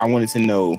I wanted to know,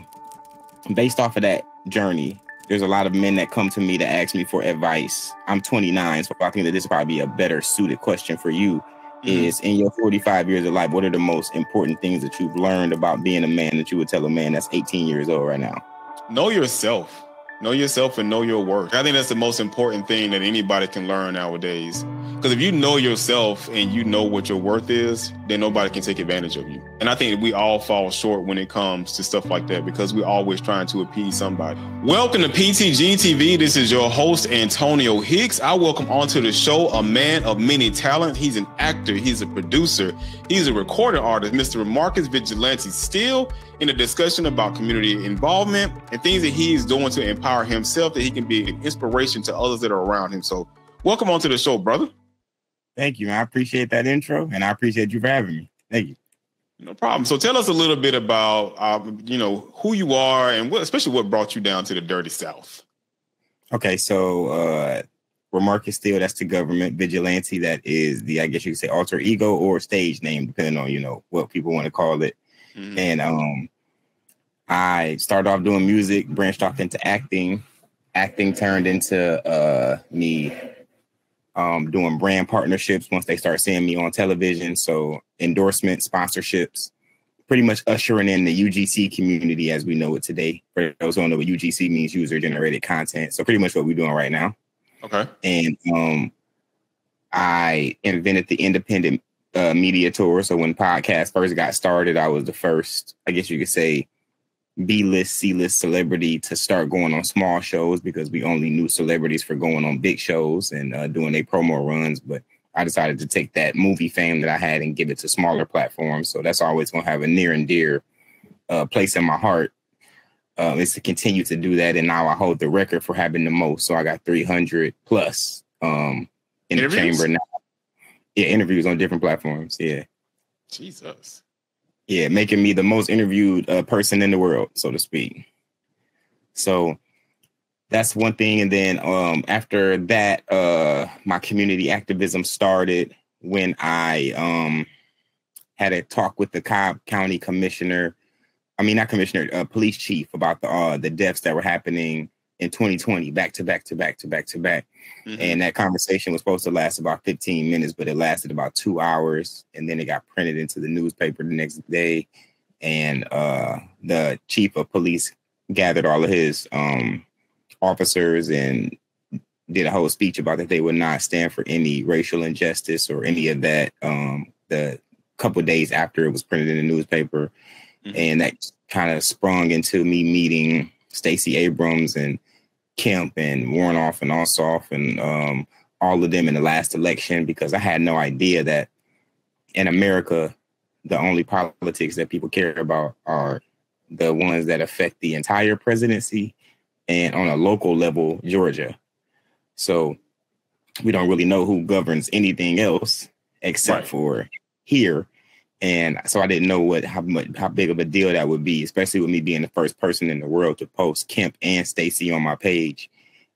based off of that journey, there's a lot of men that come to me to ask me for advice. I'm 29, so I think that this would probably be a better suited question for you. Is in your 45 years of life, what are the most important things that you've learned about being a man that you would tell a man that's 18 years old right now? Know yourself. Know yourself and know your worth. I think that's the most important thing that anybody can learn nowadays. Because if you know yourself and you know what your worth is, then nobody can take advantage of you. And I think we all fall short when it comes to stuff like that because we're always trying to appease somebody. Welcome to PTG TV. This is your host, Antonio Hicks. I welcome onto the show a man of many talents. He's an actor. He's a producer. He's a recording artist, Mr. Remarcus Vigilante Steele, in a discussion about community involvement and things that he's doing to empower himself, that he can be an inspiration to others that are around him. So welcome onto the show, brother. Thank you. I appreciate that intro, and I appreciate you for having me. Thank you. No problem. So tell us a little bit about, you know, who you are and what, especially what brought you down to the dirty South. Okay. So Remarcus Steele, that's the government. Vigilante, that is the, I guess you could say, alter ego or stage name, depending on, you know, what people want to call it. Mm-hmm. And I started off doing music, branched off into acting. Acting turned into me doing brand partnerships once they start seeing me on television. So endorsements, sponsorships, pretty much ushering in the UGC community as we know it today. For those who don't know what UGC means, user-generated content. So pretty much what we're doing right now. Okay. And I invented the independent media tour. So when podcasts first got started, I was the first, I guess you could say, B-list, C-list celebrity to start going on small shows, because we only knew celebrities for going on big shows and doing their promo runs. But I decided to take that movie fame that I had and give it to smaller platforms. So that's always going to have a near and dear place in my heart. Is to continue to do that. And now I hold the record for having the most. So I got 300 plus in the chamber now. Yeah, interviews on different platforms. Yeah. Jesus. Yeah, making me the most interviewed person in the world, so to speak. So that's one thing. And then after that, my community activism started when I had a talk with the Cobb County commissioner. I mean, not commissioner, police chief, about the deaths that were happening in 2020, back to back to back to back to back. Mm-hmm. And that conversation was supposed to last about 15 minutes, but it lasted about 2 hours. And then it got printed into the newspaper the next day. And the chief of police gathered all of his officers and did a whole speech about that they would not stand for any racial injustice or any of that. The couple of days after it was printed in the newspaper. Mm-hmm. And that kind of sprung into me meeting Stacey Abrams and Kemp and Warnoff and Ossoff and all of them in the last election, because I had no idea that in America, the only politics that people care about are the ones that affect the entire presidency and on a local level, Georgia. So we don't really know who governs anything else except right. for here. And so I didn't know how big of a deal that would be, especially with me being the first person in the world to post Kemp and Stacey on my page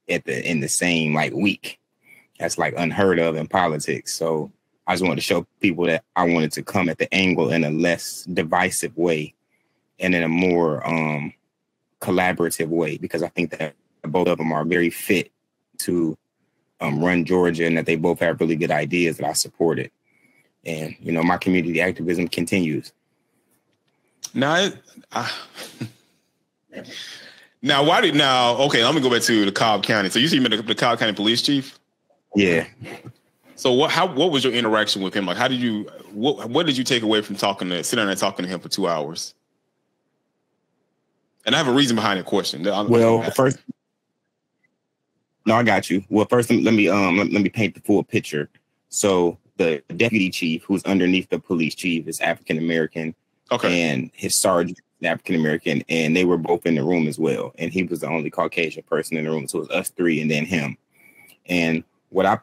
in the same like week. That's like unheard of in politics. So I just wanted to show people that I wanted to come at the angle in a less divisive way and in a more collaborative way, because I think that both of them are very fit to run Georgia, and that they both have really good ideas that I supported. And, you know, my community activism continues. Okay, I'm going to go back to the Cobb County. So you see you met the Cobb County police chief? Yeah. So what was your interaction with him? Like, what did you take away from sitting down and talking to him for 2 hours? And I have a reason behind the question. I got you. Well, first, let me paint the full picture. So the deputy chief, who's underneath the police chief, is African American. Okay. And his sergeant is African American, and they were both in the room as well. And he was the only Caucasian person in the room, so it was us three and then him. And what I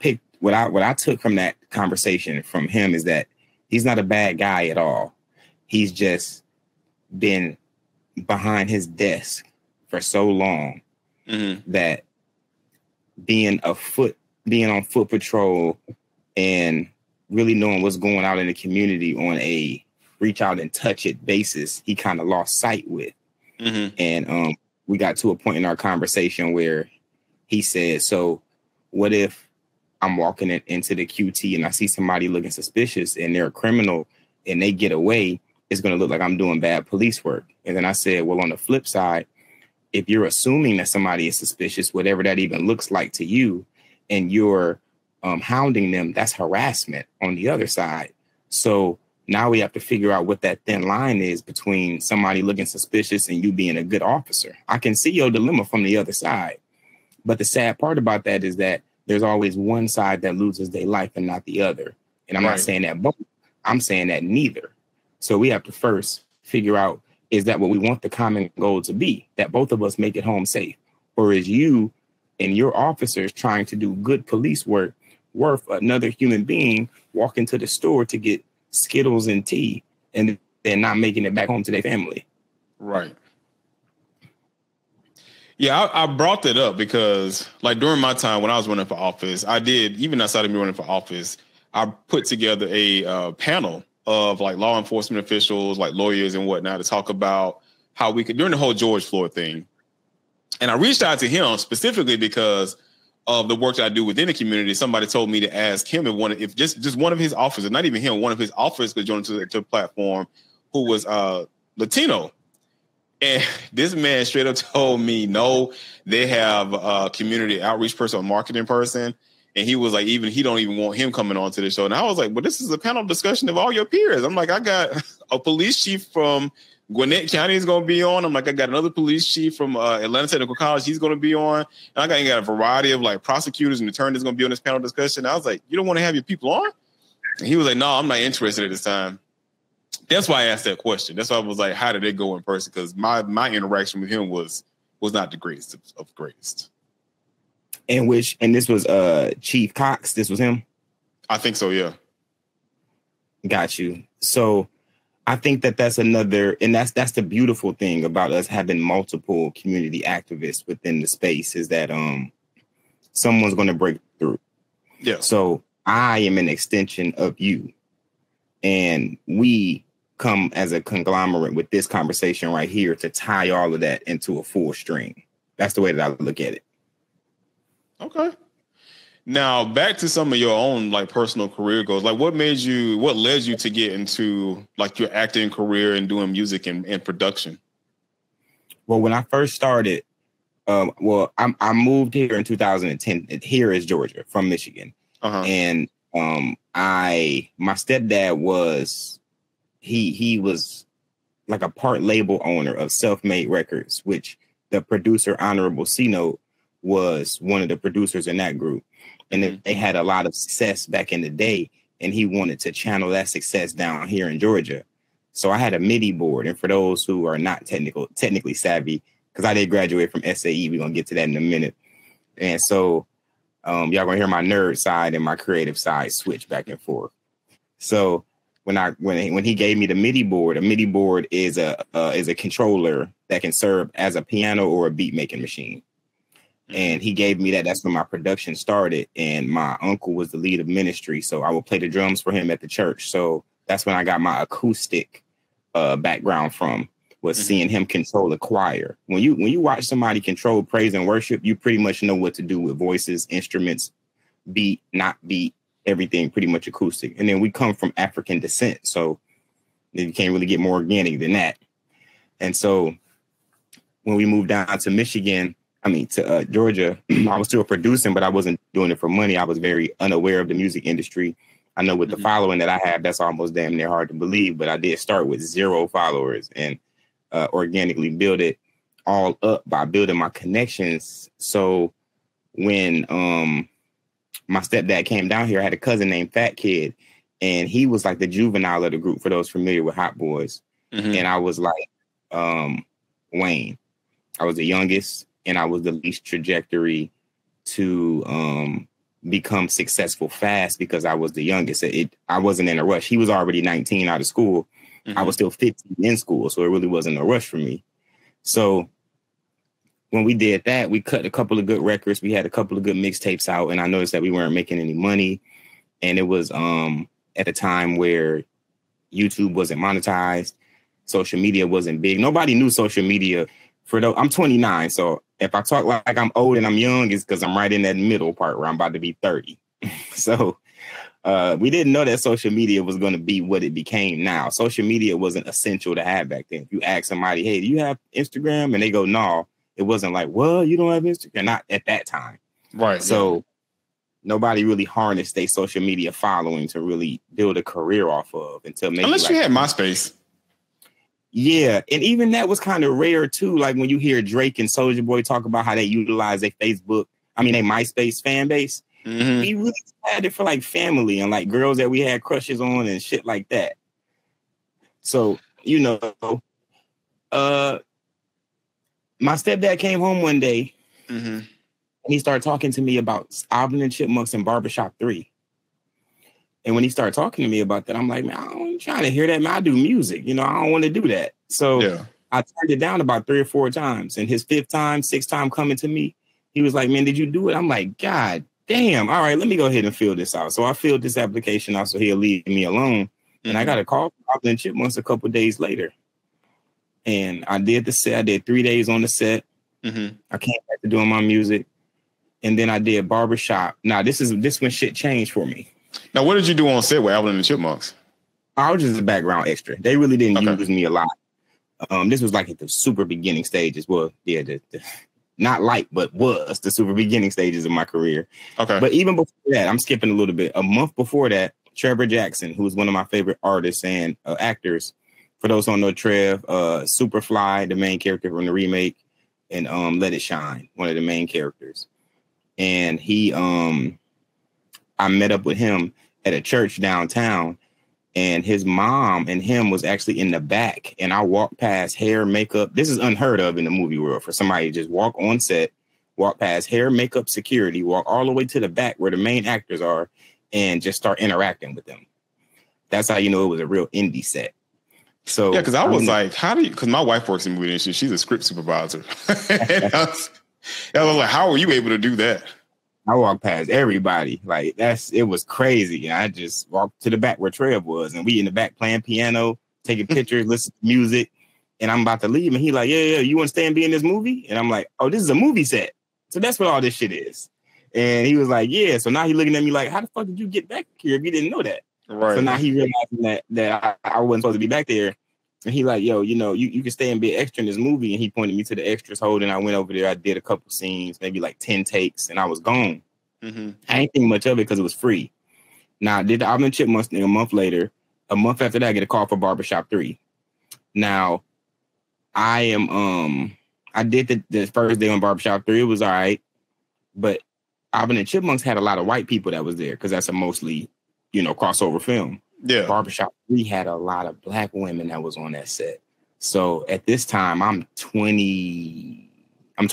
took from that conversation from him is that he's not a bad guy at all. He's just been behind his desk for so long mm-hmm. that being on foot patrol and really knowing what's going on in the community on a reach out and touch it basis, he kind of lost sight with. Mm-hmm. And we got to a point in our conversation where he said, so what if I'm walking into the QT and I see somebody looking suspicious and they're a criminal and they get away, it's going to look like I'm doing bad police work. And then I said, well, on the flip side, if you're assuming that somebody is suspicious, whatever that even looks like to you, and you're hounding them, that's harassment on the other side. So now we have to figure out what that thin line is between somebody looking suspicious and you being a good officer. I can see your dilemma from the other side. But the sad part about that is that there's always one side that loses their life and not the other. And I'm not saying that both. I'm saying that neither. So we have to first figure out, is that what we want the common goal to be? That both of us make it home safe? Or is you and your officers trying to do good police work worth another human being walking to the store to get Skittles and tea and then not making it back home to their family? Right. Yeah, I brought that up because, like, during my time when I was running for office, I did, even outside of me running for office, I put together a panel of like law enforcement officials, like lawyers and whatnot, to talk about how we could, during the whole George Floyd thing. And I reached out to him specifically because of the work that I do within the community. Somebody told me to ask him if just one of his officers, not even him, one of his officers could join to the platform, who was Latino. And this man straight up told me, no, they have a community outreach person, a marketing person. And he was like, he don't even want him coming on to the show. And I was like, well, this is a panel discussion of all your peers. I'm like, I got a police chief from Gwinnett County is going to be on. I'm like, I got another police chief from Atlanta Technical College. He's going to be on. And I got a variety of like prosecutors and attorneys going to be on this panel discussion. And I was like, you don't want to have your people on? And he was like, no, I'm not interested at this time. That's why I asked that question. That's why I was like, how did it go in person? Because my interaction with him was not the greatest of greatest. And this was Chief Cox. This was him. I think so. Yeah. Got you. So I think that's another, and that's the beautiful thing about us having multiple community activists within the space, is that someone's going to break through. Yeah. So I am an extension of you, and we come as a conglomerate with this conversation right here to tie all of that into a full string. That's the way that I look at it. Okay. Now back to some of your own like personal career goals. Like what led you to get into like your acting career and doing music and production? Well, when I first started, I moved here in 2010. Here is Georgia from Michigan. Uh-huh. And my stepdad was, he was like a part label owner of Self-Made Records, which the producer Honorable C-Note was one of the producers in that group. And they had a lot of success back in the day, and he wanted to channel that success down here in Georgia. So I had a MIDI board. And for those who are not technically savvy, because I did graduate from SAE, we're going to get to that in a minute. And so y'all going to hear my nerd side and my creative side switch back and forth. So when he gave me the MIDI board, a MIDI board is a controller that can serve as a piano or a beat-making machine. And he gave me that. That's when my production started. And my uncle was the lead of ministry, so I would play the drums for him at the church. So that's when I got my acoustic background from, was seeing him control the choir. When you watch somebody control praise and worship, you pretty much know what to do with voices, instruments, beat, not beat, everything pretty much acoustic. And then we come from African descent, so you can't really get more organic than that. And so when we moved down to Georgia, I was still producing, but I wasn't doing it for money. I was very unaware of the music industry. I know with the following that I have, that's almost damn near hard to believe, but I did start with 0 followers and organically build it all up by building my connections. So when my stepdad came down here, I had a cousin named Fat Kid, and he was like the juvenile of the group, for those familiar with Hot Boys. And I was like Wayne. I was the youngest, and I was the least trajectory to become successful fast because I was the youngest. I wasn't in a rush. He was already 19 out of school. I was still 15 in school, so it really wasn't a rush for me. So when we did that, we cut a couple of good records. We had a couple of good mixtapes out, and I noticed that we weren't making any money. And it was at a time where YouTube wasn't monetized. Social media wasn't big. Nobody knew social media. For those, I'm 29, so if I talk like I'm old and I'm young, it's because I'm right in that middle part where I'm about to be 30. So we didn't know that social media was going to be what it became now. Social media wasn't essential to have back then. If you ask somebody, hey, do you have Instagram? And they go, no. It wasn't like, well, you don't have Instagram. Not at that time. Right. So nobody really harnessed their social media following to really build a career off of until maybe. Unless you had MySpace. Yeah. And even that was kind of rare too. Like when you hear Drake and Soulja Boy talk about how they utilize their their MySpace fan base. Mm-hmm. We really had it for like family and like girls that we had crushes on and shit like that. So, you know, my stepdad came home one day, mm-hmm. and he started talking to me about Alvin and Chipmunks and Barbershop 3. And when he started talking to me about that, I'm like, man, I don't try to hear that, man. I do music. You know, I don't want to do that. So yeah. I turned it down about 3 or 4 times. And his 6th time coming to me, he was like, man, did you do it? I'm like, God damn. All right, let me go ahead and fill this out. So I filled this application out so he'll leave me alone. Mm-hmm. And I got a call from Alvin and Chipmunks a couple days later. And I did the set. I did 3 days on the set. Mm-hmm. I came back to doing my music. And then I did Barbershop. Now, this when shit changed for me. Now, what did you do on set with Alvin and the Chipmunks? I was just a background extra. They really didn't use me a lot. This was like at the super beginning stages. Well, yeah, was the super beginning stages of my career. Okay. But even before that, I'm skipping a little bit. A month before that, Trevor Jackson, who was one of my favorite artists and actors. For those who don't know Trev, Superfly, the main character from the remake, and Let It Shine, one of the main characters. And he, I met up with him at a church downtown, and his mom and him was actually in the back. And I walked past hair, makeup. This is unheard of in the movie world for somebody to just walk on set, walk past hair, makeup, security, walk all the way to the back where the main actors are, and just start interacting with them. That's how you know it was a real indie set. So yeah, because I was like, how do you? Because my wife works in movie industry, she's a script supervisor. I was like, how are you able to do that? I walked past everybody, like it was crazy. I just walked to the back where Trev was, and we in the back playing piano, taking pictures, listening to music. And I'm about to leave, and he like, yeah, you want to stay and be in this movie? And I'm like, oh, this is a movie set, so that's what all this shit is. And he was like, yeah. So now he's looking at me like, how the fuck did you get back here if you didn't know that? Right. So now he realized that I wasn't supposed to be back there. And he like, yo, you know, you can stay and be an extra in this movie. And he pointed me to the extras hold. And I went over there. I did a couple scenes, maybe like 10 takes. And I was gone. Mm-hmm. I ain't think much of it because it was free. Now, I did the Alvin and Chipmunks thing a month later. A month after that, I get a call for Barbershop 3. Now, I did the first day on Barbershop 3. It was all right. But Alvin and Chipmunks had a lot of white people that was there because that's a mostly... you know, crossover film. Yeah. Barbershop 3 had a lot of black women that was on that set. So at this time, I'm 20. I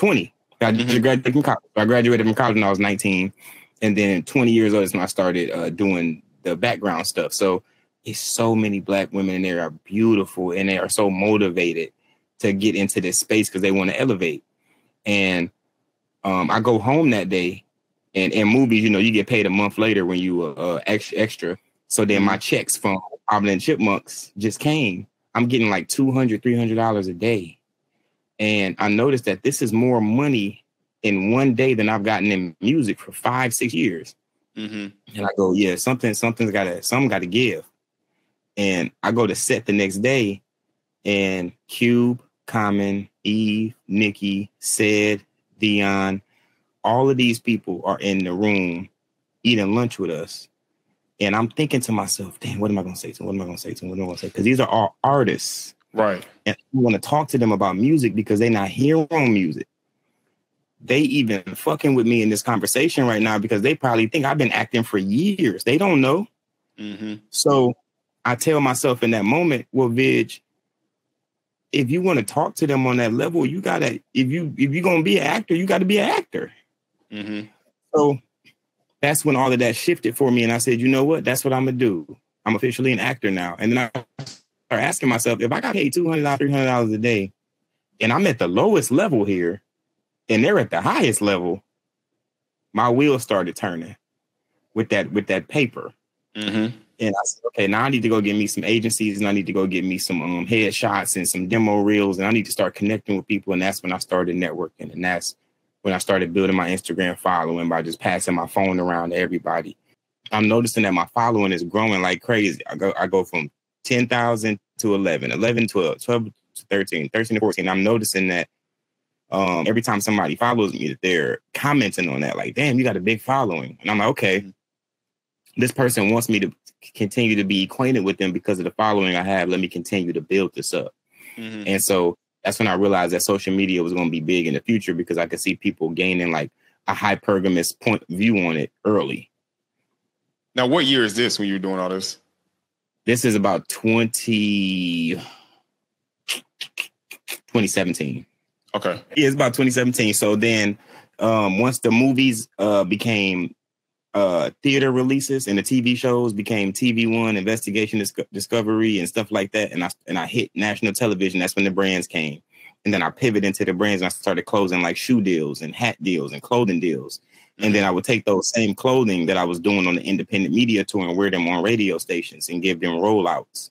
graduated from college when I was 19. And then 20 years old is when I started doing the background stuff. So it's so many black women in there are beautiful and they are so motivated to get into this space because they want to elevate. And I go home that day. And in movies, you know, you get paid a month later when you extra. So then my checks from Alvin and Chipmunks just came. I'm getting like $200, $300 a day. And I noticed that this is more money in one day than I've gotten in music for 5-6 years. Mm-hmm. And I go, yeah, something got to give. And I go to set the next day. And Cube, Common, Eve, Nikki, Sid, Dion, all of these people are in the room eating lunch with us. And I'm thinking to myself, damn, what am I going to say to them? Because these are all artists. Right. And I want to talk to them about music because they're not hearing music. They even fucking with me in this conversation right now because they probably think I've been acting for years. They don't know. Mm-hmm. So I tell myself in that moment, well, Vig, if you want to talk to them on that level, you got to, if you're going to be an actor, you got to be an actor. Mm-hmm. So that's when all of that shifted for me. And I said, you know what? That's what I'm going to do. I'm officially an actor now. And then I started asking myself, if I got paid $200, $300 a day, and I'm at the lowest level here, and they're at the highest level, my wheels started turning with that paper. Mm-hmm. And I said, okay, now I need to go get me some agencies, and I need to go get me some headshots and some demo reels, and I need to start connecting with people. And that's when I started networking, and that's when I started building my Instagram following by just passing my phone around to everybody. I'm noticing that my following is growing like crazy. I go from 10,000 to 11, 12, 12 to 13, 13 to 14. I'm noticing that every time somebody follows me, that they're commenting on that, like, damn, you got a big following. And I'm like, okay, this person wants me to continue to be acquainted with them because of the following I have. Let me continue to build this up. Mm-hmm. And so that's when I realized that social media was going to be big in the future, because I could see people gaining like a hypergamous point of view on it early. Now, what year is this when you're doing all this? This is about 2017. Okay. Yeah, it's about 2017. So then once the movies became theater releases and the TV shows became TV One, Investigation Discovery and stuff like that, and I hit national television, that's when the brands came. And then I pivoted into the brands, and I started closing like shoe deals and hat deals and clothing deals. And then I would take those same clothing that I was doing on the independent media tour and wear them on radio stations and give them rollouts.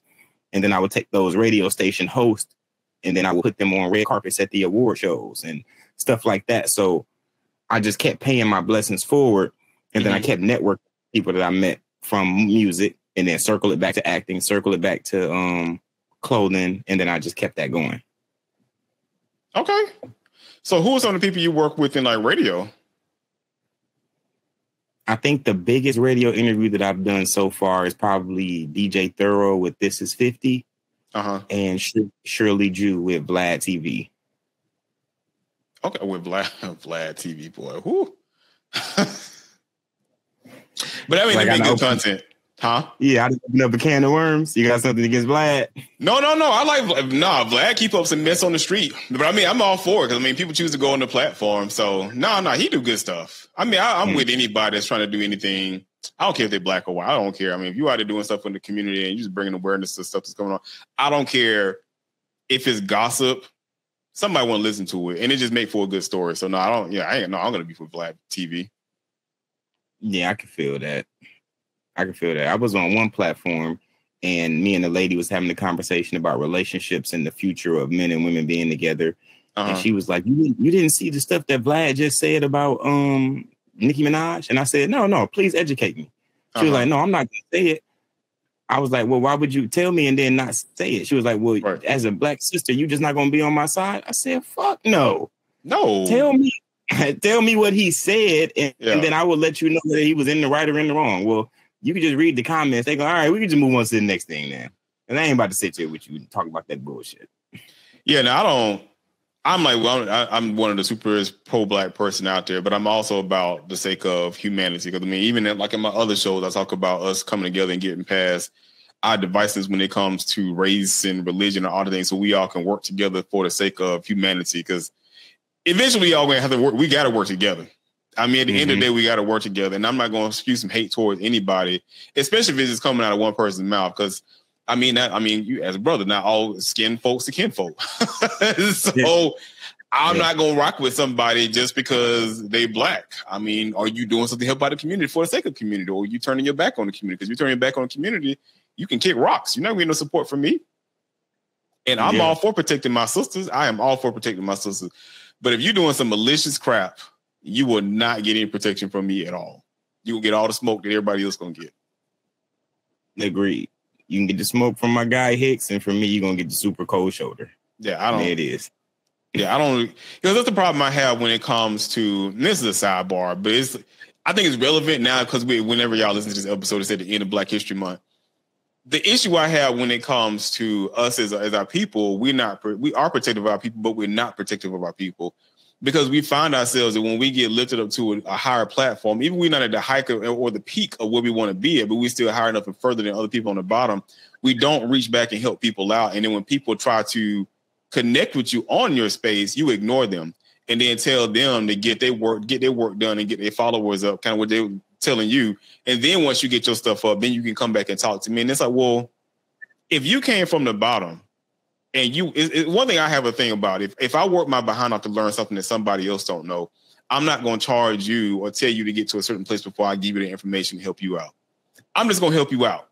And then I would take those radio station hosts, and then I would put them on red carpets at the award shows and stuff like that. So I just kept paying my blessings forward. And then I kept networking people that I met from music, and then circle it back to acting, circle it back to clothing. And then I just kept that going. Okay. So who are some of the people you work with in like radio? I think the biggest radio interview that I've done so far is probably DJ Thorough with This Is 50 and Shirley Jew with Vlad TV. Okay, with Vlad TV, boy. Whew. But I mean, like, they make good content. Huh? Yeah, I just opened up a can of worms. You got something against Vlad? No. I like Vlad. Nah, Vlad keep up some mess on the street. But I mean, I'm all for it, because I mean, people choose to go on the platform. So no, he do good stuff. I mean, I'm with anybody that's trying to do anything. I don't care if they're black or white. I don't care. I mean, if you out there doing stuff in the community and you just bringing awareness to stuff that's going on, I don't care if it's gossip. Somebody want to listen to it, and it just make for a good story. So no, I don't. Yeah, I ain't. No, I'm gonna be for Vlad TV. Yeah, I can feel that. I was on one platform, and me and the lady was having a conversation about relationships and the future of men and women being together. And she was like, you didn't see the stuff that Vlad just said about Nicki Minaj? And I said, no, please educate me. She was like, no, I'm not going to say it. I was like, well, why would you tell me and then not say it? She was like, well, as a black sister, you just not going to be on my side? I said, fuck no. No. Tell me what he said, and then I will let you know that he was in the right or in the wrong. Well, you can just read the comments. They go, all right, we can just move on to the next thing now. And I ain't about to sit here with you and talk about that bullshit. Yeah, no, I don't. I'm like, well, I'm one of the super pro-black person out there, but I'm also about the sake of humanity. Because I mean, even in my other shows, I talk about us coming together and getting past our divisiveness when it comes to race and religion and all the things, so we all can work together for the sake of humanity. Because eventually, y'all gonna have to work. We gotta work together. I mean, at the end of the day, we got to work together. And I'm not going to spew some hate towards anybody, especially if it's just coming out of one person's mouth. Because, I mean, you as a brother, not all skin folks are kin folk. I'm not going to rock with somebody just because they black. I mean, are you doing something to help out the community for the sake of community? Or are you turning your back on the community? Because you're turning your back on the community, you can kick rocks. You're not going to get no support from me. And I'm all for protecting my sisters. I am all for protecting my sisters. But if you're doing some malicious crap, you will not get any protection from me at all. You will get all the smoke that everybody else going to get. Agreed. You can get the smoke from my guy Hicks, and from me, you're going to get the super cold shoulder. Yeah, I don't. There it is. Yeah, I don't. Because that's the problem I have when it comes to, and this is a sidebar, but I think it's relevant now because whenever y'all listen to this episode, it's at the end of Black History Month. The issue I have when it comes to us as our people, we are protective of our people, but we're not protective of our people. Because we find ourselves that when we get lifted up to a higher platform, even we're not at the hike or the peak of where we want to be at, but we're still higher enough and further than other people on the bottom, we don't reach back and help people out. And then when people try to connect with you on your space, you ignore them and then tell them to get their work done and get their followers up, kind of what they were telling you. And then once you get your stuff up, then you can come back and talk to me. And it's like, well, if you came from the bottom, and one thing I have a thing about, if I work my behind off to learn something that somebody else don't know, I'm not going to charge you or tell you to get to a certain place before I give you the information to help you out. I'm just going to help you out.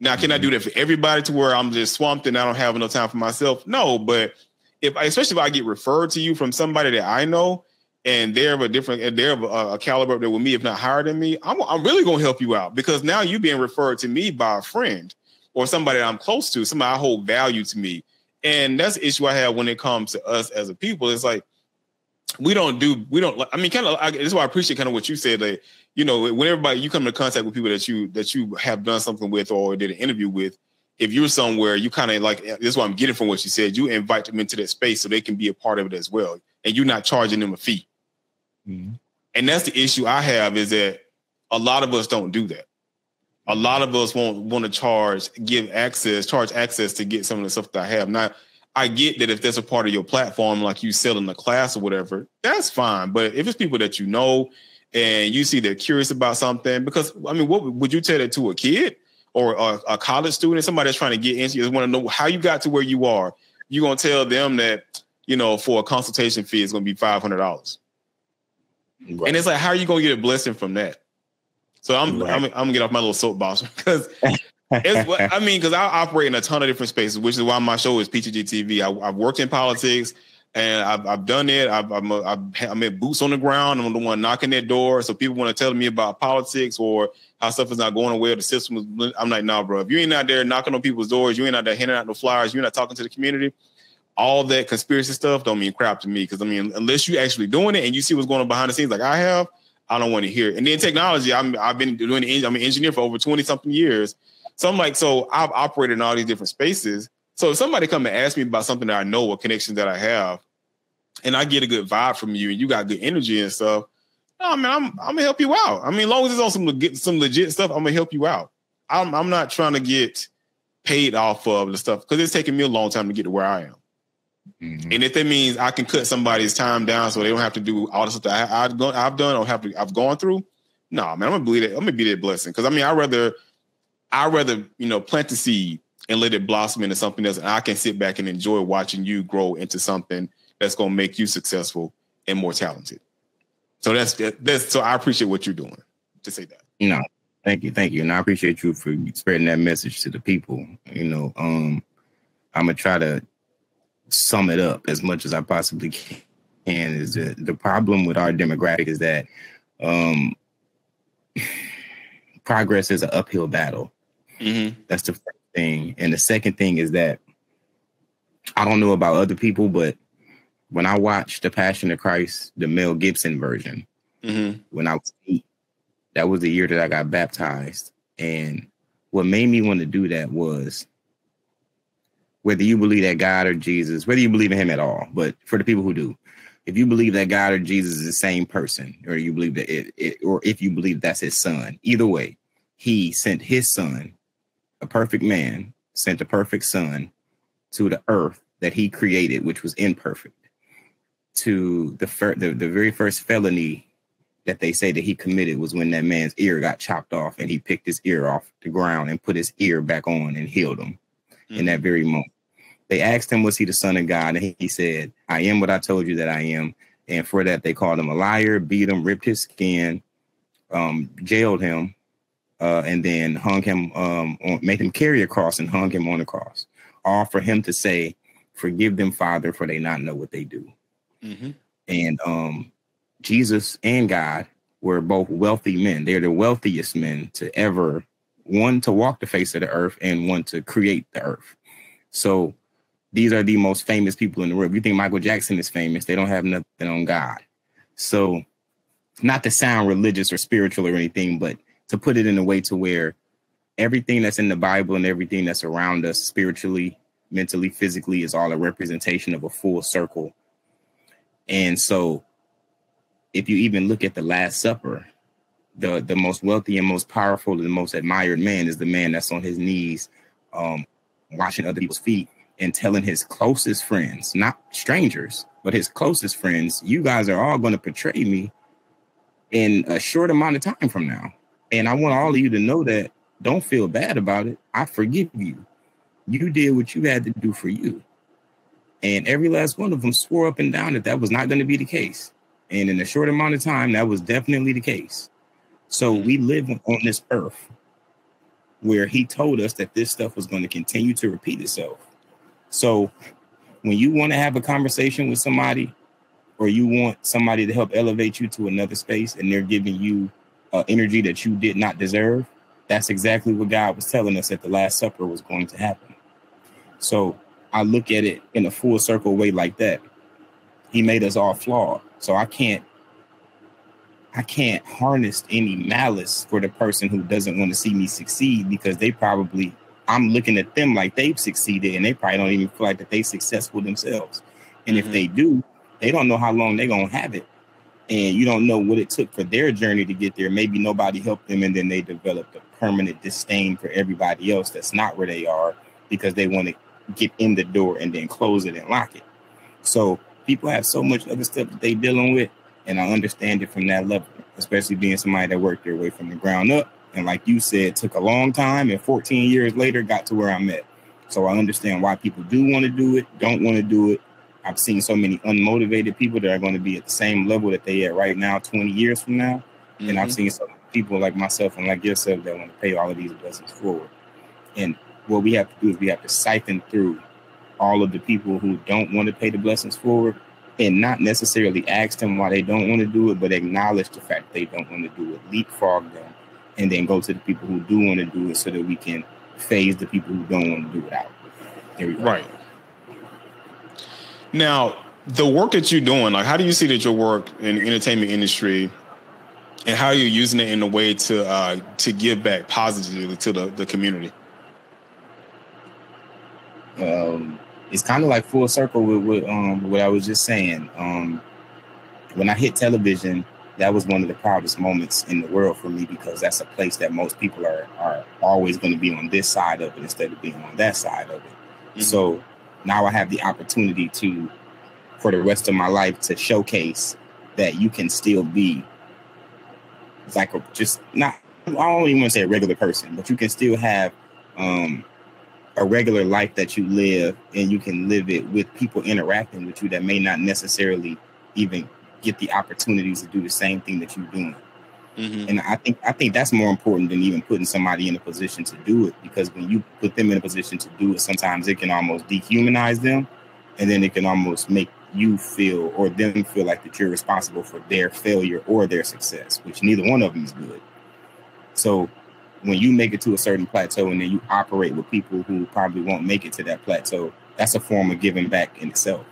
Now, can I do that for everybody to where I'm just swamped and I don't have enough time for myself? No, but especially if I get referred to you from somebody that I know and they're of a different, they're of a caliber that with me, if not higher than me, I'm really going to help you out, because now you're being referred to me by a friend or somebody that I'm close to, somebody I hold value to me. And that's the issue I have when it comes to us as a people. It's like, this is why I appreciate kind of what you said, like, you know, when everybody, you come into contact with people that you have done something with or did an interview with, if you're somewhere, you kind of like, this is what I'm getting from what you said, you invite them into that space so they can be a part of it as well. And you're not charging them a fee. Mm-hmm. And that's the issue I have, is that a lot of us don't do that. A lot of us want to charge access to get some of the stuff that I have. I get that if that's a part of your platform, like you selling a class or whatever, that's fine. But if it's people that you know and you see they're curious about something, because, I mean, what would you tell that to a kid or a college student, somebody that's trying to get into, just want to know how you got to where you are? You're going to tell them that, you know, for a consultation fee, it's going to be $500. Right. And it's like, how are you going to get a blessing from that? So I'm going to get off my little soapbox because... because I operate in a ton of different spaces, which is why my show is PTG TV. I've worked in politics, and I've done it. I'm at boots on the ground. I'm the one knocking that door. So people want to tell me about politics or how stuff is not going away or the system is. I'm like, nah, bro. If you ain't out there knocking on people's doors, you ain't out there handing out no flyers, you're not talking to the community, all that conspiracy stuff don't mean crap to me. Because, I mean, unless you actually doing it and you see what's going on behind the scenes like I have, I don't want to hear it. And then technology, I'm an engineer for over 20-something years. So I'm like, so I've operated in all these different spaces. So if somebody come and ask me about something that I know or connections that I have, and I get a good vibe from you and you got good energy and stuff, I mean, I'm gonna help you out. I mean, as long as it's on some legit stuff, I'm gonna help you out. I'm not trying to get paid off of the stuff, because it's taking me a long time to get to where I am. Mm-hmm. And if that means I can cut somebody's time down so they don't have to do all the stuff that I've done or I've gone through, nah, man, I'm gonna be that blessing. Because I mean, I'd rather, you know, plant the seed and let it blossom into something else. And I can sit back and enjoy watching you grow into something that's going to make you successful and more talented. So so I appreciate what you're doing to say that. No, thank you. Thank you. And I appreciate you for spreading that message to the people. You know, I'm going to try to sum it up as much as I possibly can. Is that the problem with our demographic is that progress is an uphill battle. Mm-hmm. That's the first thing. And the second thing is that I don't know about other people, but when I watched The Passion of Christ, the Mel Gibson version, mm-hmm. when I was 8, that was the year that I got baptized. And what made me want to do that was, whether you believe that God or Jesus, whether you believe in him at all, but for the people who do, if you believe that God or Jesus is the same person, or you believe that or if you believe that's his son, either way, he sent his son, a perfect man, sent a perfect son to the earth that he created, which was imperfect, to the very first felony that they say that he committed was when that man's ear got chopped off, and he picked his ear off the ground and put his ear back on and healed him in that very moment. They asked him, was he the son of God? And he said, I am what I told you that I am. And for that, they called him a liar, beat him, ripped his skin, jailed him, and then hung him, made him carry a cross and hung him on the cross. All for him to say, forgive them, Father, for they not know what they do. Mm-hmm. And Jesus and God were both wealthy men. They're the wealthiest men to ever, one to walk the face of the earth and one to create the earth. So these are the most famous people in the world. If you think Michael Jackson is famous, they don't have nothing on God. So not to sound religious or spiritual or anything, but to put it in a way to where everything that's in the Bible and everything that's around us spiritually, mentally, physically is all a representation of a full circle. And so if you even look at the Last Supper, the most wealthy and most powerful and the most admired man is the man that's on his knees, washing other people's feet and telling his closest friends, not strangers, but his closest friends, you guys are all going to betray me in a short amount of time from now. And I want all of you to know that. Don't feel bad about it. I forgive you. You did what you had to do for you. And every last one of them swore up and down that that was not going to be the case. And in a short amount of time, that was definitely the case. So we live on this earth where he told us that this stuff was going to continue to repeat itself. So when you want to have a conversation with somebody, or you want somebody to help elevate you to another space, and they're giving you energy that you did not deserve, that's exactly what God was telling us at the Last Supper was going to happen. So I look at it in a full circle way like that. He made us all flawed. So I can't harness any malice for the person who doesn't want to see me succeed, because they probably, I'm looking at them like they've succeeded, and they probably don't even feel like that they're successful themselves. And if they do, they don't know how long they're going to have it. And you don't know what it took for their journey to get there. Maybe nobody helped them, and then they developed a permanent disdain for everybody else that's not where they are, because they want to get in the door and then close it and lock it. So people have so much other stuff that they're dealing with, and I understand it from that level, especially being somebody that worked their way from the ground up. And like you said, took a long time, and 14 years later got to where I'm at. So I understand why people do want to do it, don't want to do it. I've seen so many unmotivated people that are going to be at the same level that they at right now 20 years from now. And I've seen so many people like myself and like yourself that want to pay all of these blessings forward. And what we have to do is we have to siphon through all of the people who don't want to pay the blessings forward, and not necessarily ask them why they don't want to do it, but acknowledge the fact they don't want to do it, leapfrog them, and then go to the people who do want to do it so that we can phase the people who don't want to do it out. There we go. Right. Now, the work that you're doing, like, how do you see that your work in the entertainment industry, and how you're using it in a way to give back positively to the community? It's kind of like full circle with what I was just saying. When I hit television, that was one of the proudest moments in the world for me, because that's a place that most people are always going to be on this side of it instead of being on that side of it. So now I have the opportunity to, for the rest of my life, to showcase that you can still be like I don't even want to say a regular person, but you can still have a regular life that you live, and you can live it with people interacting with you that may not necessarily even get the opportunities to do the same thing that you're doing. And I think that's more important than even putting somebody in a position to do it, because when you put them in a position to do it, sometimes it can almost dehumanize them, and then it can almost make you feel, or them feel, like that you're responsible for their failure or their success, which neither one of them is good. So when you make it to a certain plateau and then you operate with people who probably won't make it to that plateau, that's a form of giving back in itself.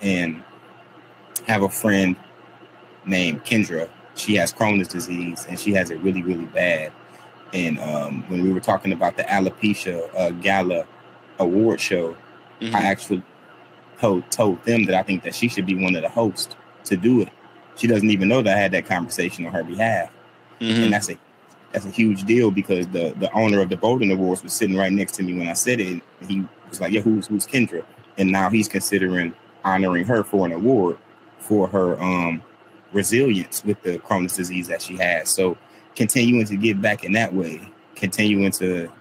And I have a friend named Kendra. She has Crohn's disease, and she has it really, really bad. And when we were talking about the Alopecia Gala award show, I actually told them that I think that she should be one of the hosts to do it. She doesn't even know that I had that conversation on her behalf. And that's a huge deal, because the owner of the Bolden Awards was sitting right next to me when I said it. And he was like, yeah, who's Kendra? And now he's considering honoring her for an award for her resilience with the Crohn's disease that she has. So continuing to give back in that way, continuing to,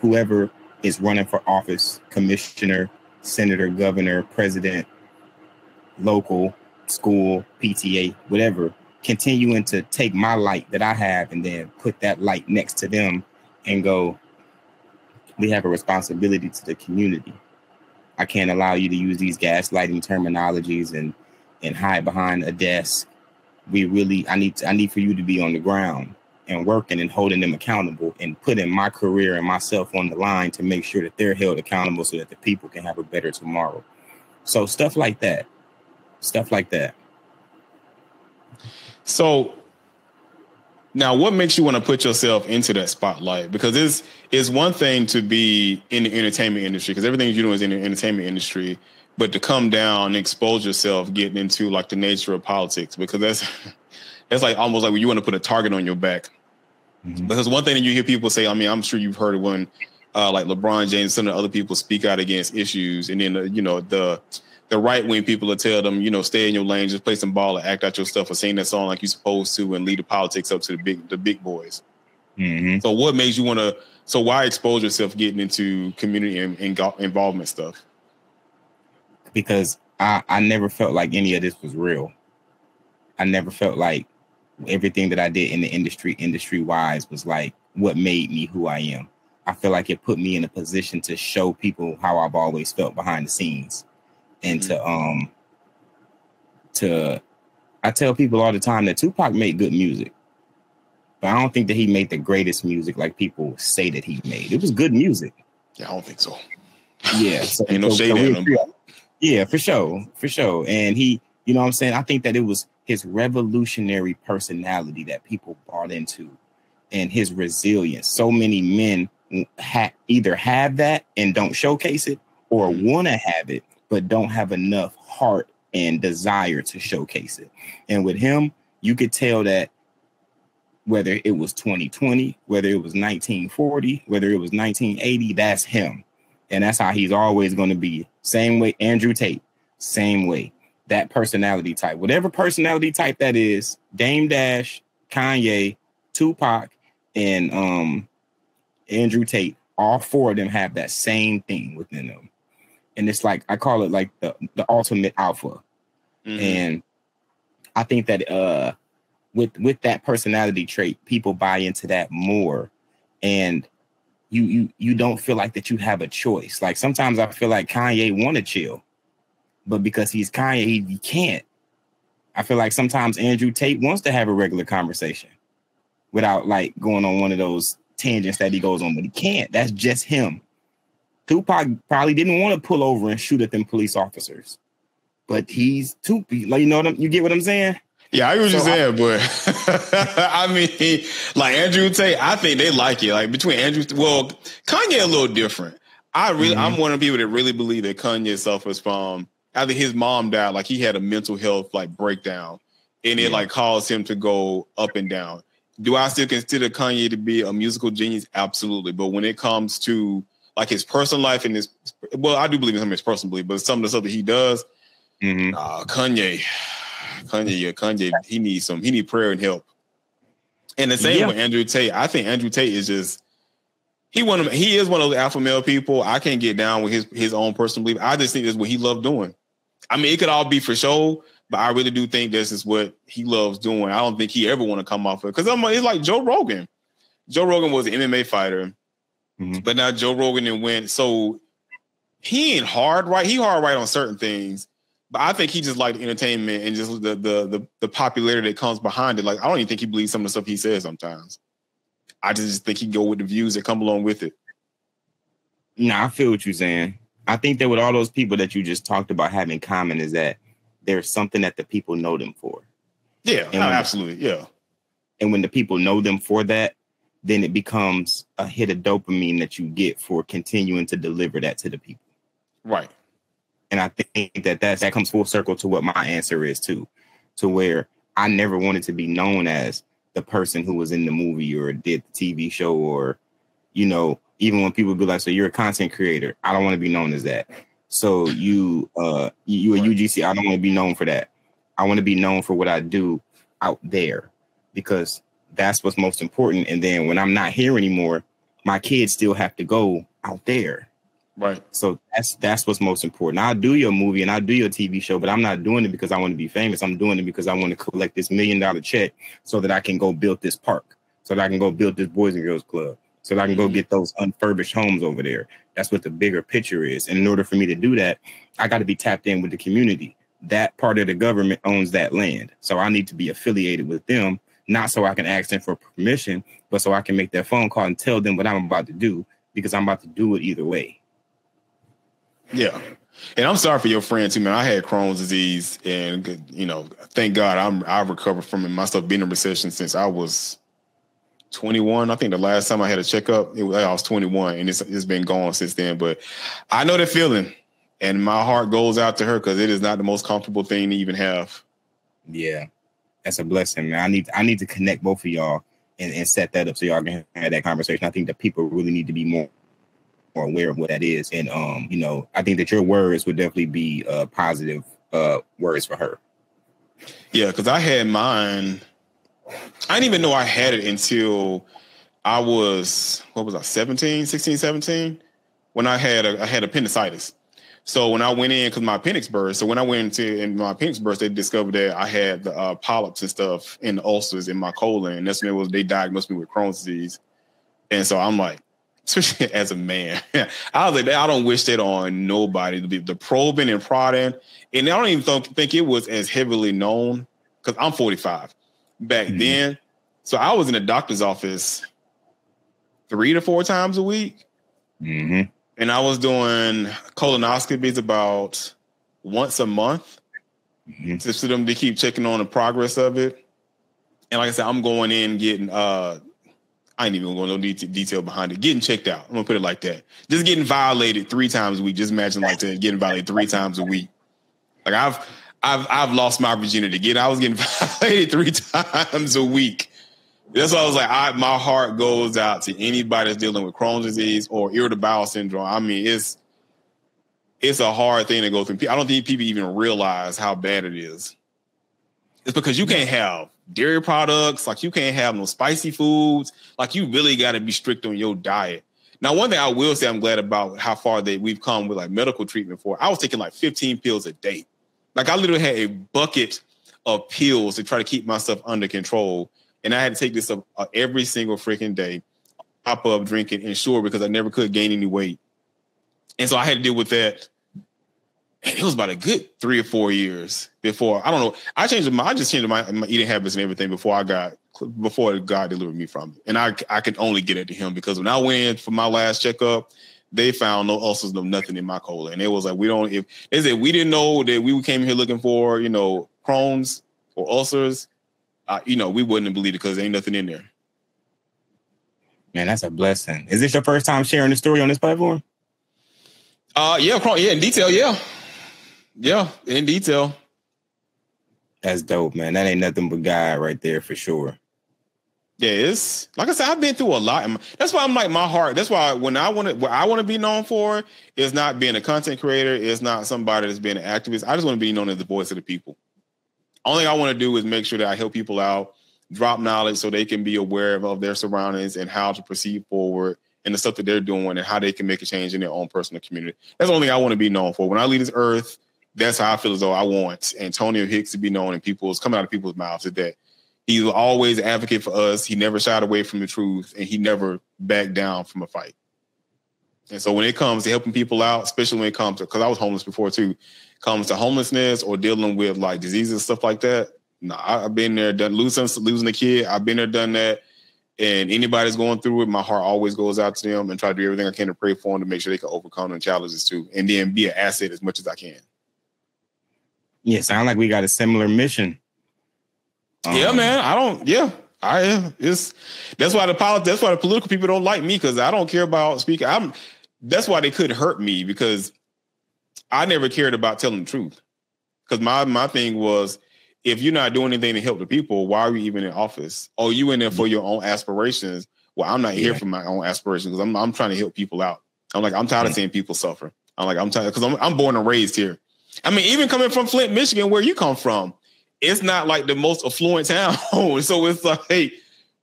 whoever is running for office, commissioner, senator, governor, president, local, school, PTA, whatever, continuing to take my light that I have and then put that light next to them and go, we have a responsibility to the community. I can't allow you to use these gaslighting terminologies and hide behind a desk. I need for you to be on the ground and working and holding them accountable and putting my career and myself on the line to make sure that they're held accountable so that the people can have a better tomorrow. So stuff like that. So now, what makes you want to put yourself into that spotlight? Because it's one thing to be in the entertainment industry, because everything you're doing is in the entertainment industry, but to come down and expose yourself, getting into like the nature of politics, because that's like almost like when you want to put a target on your back. Because one thing that you hear people say, I mean, I'm sure you've heard it when like LeBron James, some of the other people speak out against issues, and then the right wing people will tell them, stay in your lane, just play some ball and act out your stuff, or sing that song like you're supposed to, and lead the politics up to the big boys. So what makes you want to? So why expose yourself getting into community and involvement stuff? Because I never felt like any of this was real. I never felt like everything that I did in the industry wise was like what made me who I am. I feel like it put me in a position to show people how I've always felt behind the scenes. And I tell people all the time that Tupac made good music, but I don't think that he made the greatest music like people say that he made. It was good music. Yeah, I don't think so. Yeah. So, ain't no shade in him. Yeah, for sure. For sure. And he, you know what I'm saying? I think that it was his revolutionary personality that people bought into and his resilience. So many men either have that and don't showcase it or want to have it, but don't have enough heart and desire to showcase it. And with him, you could tell that whether it was 2020, whether it was 1940, whether it was 1980, that's him. And that's how he's always going to be. Same way, Andrew Tate, same way. That personality type, whatever personality type that is, Dame Dash, Kanye, Tupac, and Andrew Tate, all four of them have that same thing within them. And it's like, I call it like the ultimate alpha. Mm-hmm. And I think that with that personality trait, people buy into that more. And you don't feel like that you have a choice. Like sometimes I feel like Kanye want to chill, but because he's Kanye, he can't. I feel like sometimes Andrew Tate wants to have a regular conversation without like going on one of those tangents that he goes on, but he can't. That's just him. Tupac probably didn't want to pull over and shoot at them police officers, but he's Tupac. Like, you know what you get what I'm saying? Yeah, I hear what you're saying, but I mean, like Andrew Tate, I think they like it. Like between Andrew, well, Kanye a little different. I'm one of the people that really believe that Kanye suffers from after his mom died. Like he had a mental health like breakdown, and it like caused him to go up and down. Do I still consider Kanye to be a musical genius? Absolutely, but when it comes to like his personal life and his, well, I do believe in him as personally, but some of the stuff that he does, Kanye, he needs prayer and help. And the same with Andrew Tate. I think Andrew Tate is just, he is one of those alpha male people. I can't get down with his own personal belief. I just think that's what he loved doing. I mean, it could all be for show, but I really do think this is what he loves doing. I don't think he ever want to come off of it. Because it's like Joe Rogan. Joe Rogan was an MMA fighter. Mm-hmm. But now Joe Rogan and went, so he ain't hard right. He hard right on certain things, but I think he just liked entertainment and just the popularity that comes behind it. Like I don't even think he believes some of the stuff he says sometimes. I just think he go with the views that come along with it. No, I feel what you're saying. I think that with all those people that you just talked about having in common is that there's something that the people know them for. Yeah, and absolutely. Yeah. And when the people know them for that, then it becomes a hit of dopamine that you get for continuing to deliver that to the people. Right. And I think that comes full circle to what my answer is too, to where I never wanted to be known as the person who was in the movie or did the TV show or, you know, even when people be like, so you're a content creator. I don't want to be known as that. So you a UGC. I don't want to be known for that. I want to be known for what I do out there because that's what's most important. And then when I'm not here anymore, my kids still have to go out there. Right. So that's what's most important. I'll do your movie and I'll do your TV show, but I'm not doing it because I want to be famous. I'm doing it because I want to collect this $1 million check so that I can go build this park, so that I can go build this Boys and Girls Club, so that I can go get those unfurbished homes over there. That's what the bigger picture is. And in order for me to do that, I got to be tapped in with the community. That part of the government owns that land. So I need to be affiliated with them. Not so I can ask them for permission, but so I can make that phone call and tell them what I'm about to do because I'm about to do it either way. Yeah. And I'm sorry for your friend too, man. I had Crohn's disease and, you know, thank God I've recovered from it myself, being in recession since I was 21. I think the last time I had a checkup, I was 21 and it's been gone since then. But I know that feeling and my heart goes out to her because it is not the most comfortable thing to even have. Yeah. That's a blessing, man. I need to connect both of y'all and set that up so y'all can have that conversation. I think that people really need to be more aware of what that is. And, you know, I think that your words would definitely be positive words for her. Yeah, because I had mine. I didn't even know I had it until I was, 17, when I had appendicitis. So when I went in, because my appendix burst, they discovered that I had the polyps and stuff and ulcers in my colon. And that's when they diagnosed me with Crohn's disease. And so I'm like, especially as a man, I was like, I don't wish that on nobody. The probing and prodding, and I don't even think it was as heavily known because I'm 45 back then. So I was in the doctor's office 3 to 4 times a week. Mm-hmm. And I was doing colonoscopies about once a month just for them to keep checking on the progress of it. And like I said, I'm going in getting, I ain't even going to no detail behind it, getting checked out. I'm going to put it like that. Just getting violated 3 times a week. Just imagine like that, getting violated 3 times a week. Like I've lost my virginity again. I was getting violated 3 times a week. That's why I was like, my heart goes out to anybody that's dealing with Crohn's disease or irritable bowel syndrome. I mean, it's a hard thing to go through. I don't think people even realize how bad it is. It's because you can't have dairy products, like you can't have no spicy foods. Like you really got to be strict on your diet. Now, one thing I will say I'm glad about how far we've come with like medical treatment for. I was taking like 15 pills a day. Like I literally had a bucket of pills to try to keep myself under control. And I had to take this up every single freaking day, pop up drinking and sure, because I never could gain any weight. And so I had to deal with that. It was about a good 3 or 4 years before. I don't know. I just changed my eating habits and everything before God delivered me from it. And I could only get it to him because when I went in for my last checkup, they found no ulcers, no nothing in my colon. And it was like, they said, we didn't know that we came here looking for, Crohn's or ulcers. We wouldn't have believed it because there ain't nothing in there. Man, that's a blessing. Is this your first time sharing the story on this platform? Yeah, in detail, yeah, in detail. That's dope, man. That ain't nothing but God right there for sure. Yeah, it's like I said, I've been through a lot. That's why I'm like my heart. That's why what I want to be known for is not being a content creator. It's not somebody that's being an activist. I just want to be known as the voice of the people. Only thing I want to do is make sure that I help people out, drop knowledge so they can be aware of their surroundings and how to proceed forward and the stuff that they're doing and how they can make a change in their own personal community. That's the only thing I want to be known for. When I leave this earth, that's how I feel as though I want Antonio Hicks to be known and people's coming out of people's mouths at that. He's always an advocate for us. He never shied away from the truth and he never backed down from a fight. And so when it comes to helping people out, especially when it comes to, because I was homeless before too, comes to homelessness or dealing with like diseases and stuff like that. No, I've been there, done losing a kid. I've been there, done that. And anybody's going through it, my heart always goes out to them and try to do everything I can to pray for them to make sure they can overcome them challenges too. And then be an asset as much as I can. Yeah, sound like we got a similar mission. Yeah, man. That's why the political people don't like me because I don't care about speaking. That's why they couldn't hurt me because I never cared about telling the truth. Because my thing was, if you're not doing anything to help the people, why are you even in office? Oh, you in there for your own aspirations. Well, I'm not here for my own aspirations because I'm trying to help people out. I'm like, I'm tired of seeing people suffer. I'm like, I'm tired because I'm born and raised here. I mean, even coming from Flint, Michigan, where you come from, it's not like the most affluent town. So it's like, hey,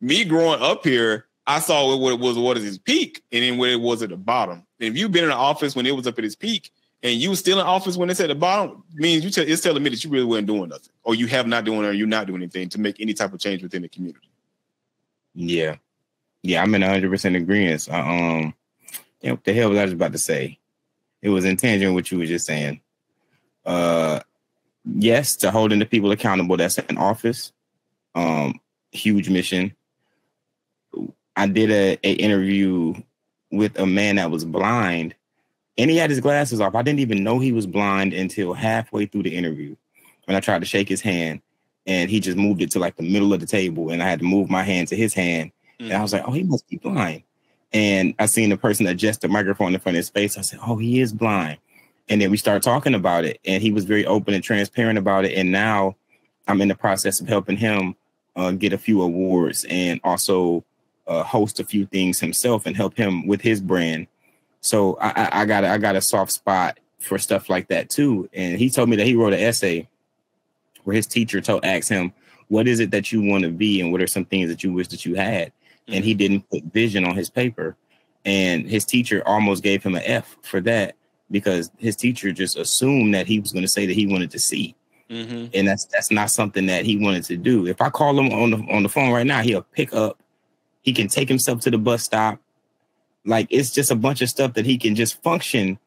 me growing up here, I saw what is its peak and then what it was at the bottom. And if you've been in the office when it was up at its peak, and you still in office when it's at the bottom means it's telling me that you really weren't doing nothing or you have not doing or you're not doing anything to make any type of change within the community. Yeah. Yeah, I'm in 100% agreement. What the hell was I just about to say? It was in tangent with what you were just saying. Yes, to holding the people accountable that's in office. Huge mission. I did a interview with a man that was blind. And he had his glasses off. I didn't even know he was blind until halfway through the interview when I tried to shake his hand and he just moved it to like the middle of the table and I had to move my hand to his hand. And I was like, oh, he must be blind. And I seen the person adjust the microphone in front of his face. I said, oh, he is blind. And then we started talking about it and he was very open and transparent about it. And now I'm in the process of helping him get a few awards and also host a few things himself and help him with his brand. So I got a soft spot for stuff like that, too. And he told me that he wrote an essay where his teacher asked him, what is it that you want to be? And what are some things that you wish that you had? And he didn't put vision on his paper. And his teacher almost gave him an F for that because his teacher just assumed that he was going to say that he wanted to see. And that's not something that he wanted to do. If I call him on the phone right now, he'll pick up. He can take himself to the bus stop. Like, it's just a bunch of stuff that he can just function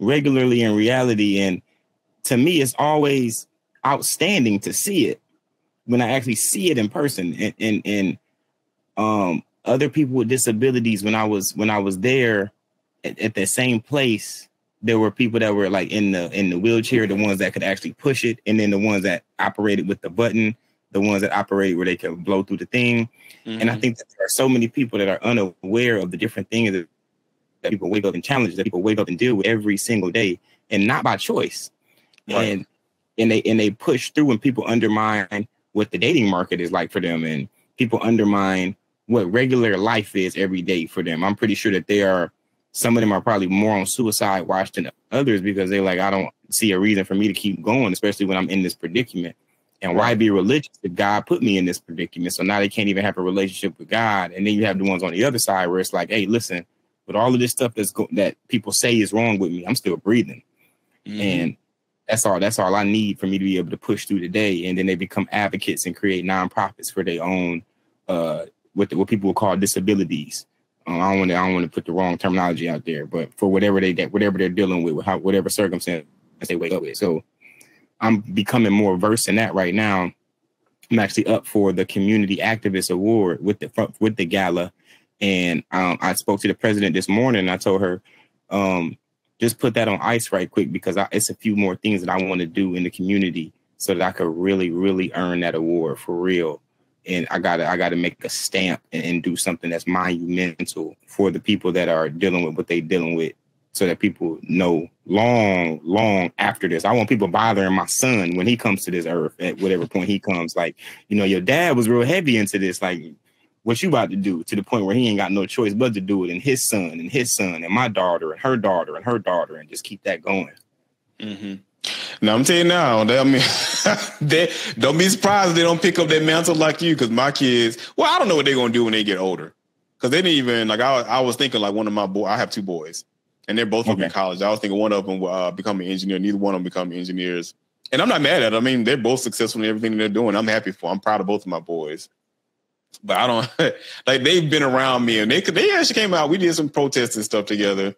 regularly in reality. And to me, it's always outstanding to see it when I actually see it in person. And other people with disabilities, when I was there at that same place, there were people that were like in the wheelchair, the ones that could actually push it, and then the ones that operated with the button, the ones that operate where they can blow through the thing. Mm-hmm. And I think that there are so many people that are unaware of the different things that people wake up and challenge, that people wake up and deal with every single day, and not by choice. Right. And they push through, and people undermine what the dating market is like for them, and people undermine what regular life is every day for them. I'm pretty sure that they are, some of them are probably more on suicide watch than others, because they're like, I don't see a reason for me to keep going, especially when I'm in this predicament. And why be religious if God put me in this predicament? So now they can't even have a relationship with God. And then you have the ones on the other side where it's like, hey, listen, with all of this stuff that people say is wrong with me, I'm still breathing. Mm-hmm. And that's all I need for me to be able to push through the day. And then they become advocates and create nonprofits for their own, what people would call disabilities. I don't want to put the wrong terminology out there, but for whatever they're dealing with, whatever circumstance they wake up with. So I'm becoming more versed in that right now. I'm actually up for the Community Activist Award with the gala. And I spoke to the president this morning, and I told her, just put that on ice right quick, because it's a few more things that I want to do in the community so that I could really, really earn that award for real. And I gotta make a stamp and do something that's monumental for the people that are dealing with what they're dealing with, so that people know long, long after this. I want people bothering my son when he comes to this earth at whatever point he comes. Like, you know, your dad was real heavy into this. Like, what you about to do? To the point where he ain't got no choice but to do it. And his son and his son and my daughter and her daughter and her daughter, and just keep that going. Mm-hmm. Now, I'm telling you now, don't be surprised if they don't pick up that mantle like you, because my kids, well, I don't know what they're going to do when they get older, because they didn't even, like, I was thinking, like, one of my boys, I have two boys, and they're both in college. I was thinking one of them will become an engineer. Neither one of them become engineers. And I'm not mad at them. I mean, they're both successful in everything they're doing. I'm happy for them. I'm proud of both of my boys. But I don't, like, they've been around me, and they actually came out. We did some protests and stuff together.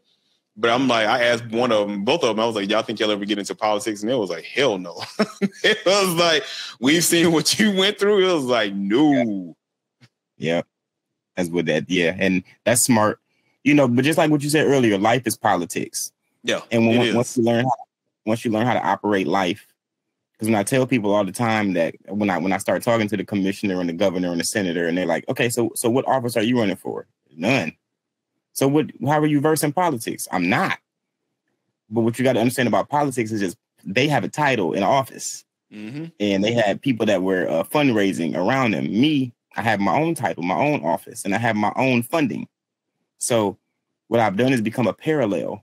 But I'm like, I asked one of them, both of them, I was like, y'all think y'all ever get into politics? And they was like, hell no. It was like, we've seen what you went through. It was like, no. Yeah. That's what that, yeah. And that's smart. You know, but just like what you said earlier, life is politics. Yeah. And once you learn how to operate life, because when I tell people all the time that when I start talking to the commissioner and the governor and the senator, and they're like, okay, so what office are you running for? None. So how are you versed in politics? I'm not. But what you got to understand about politics is just they have a title in office. Mm-hmm. And they had people that were fundraising around them. Me, I have my own title, my own office, and I have my own funding. So what I've done is become a parallel.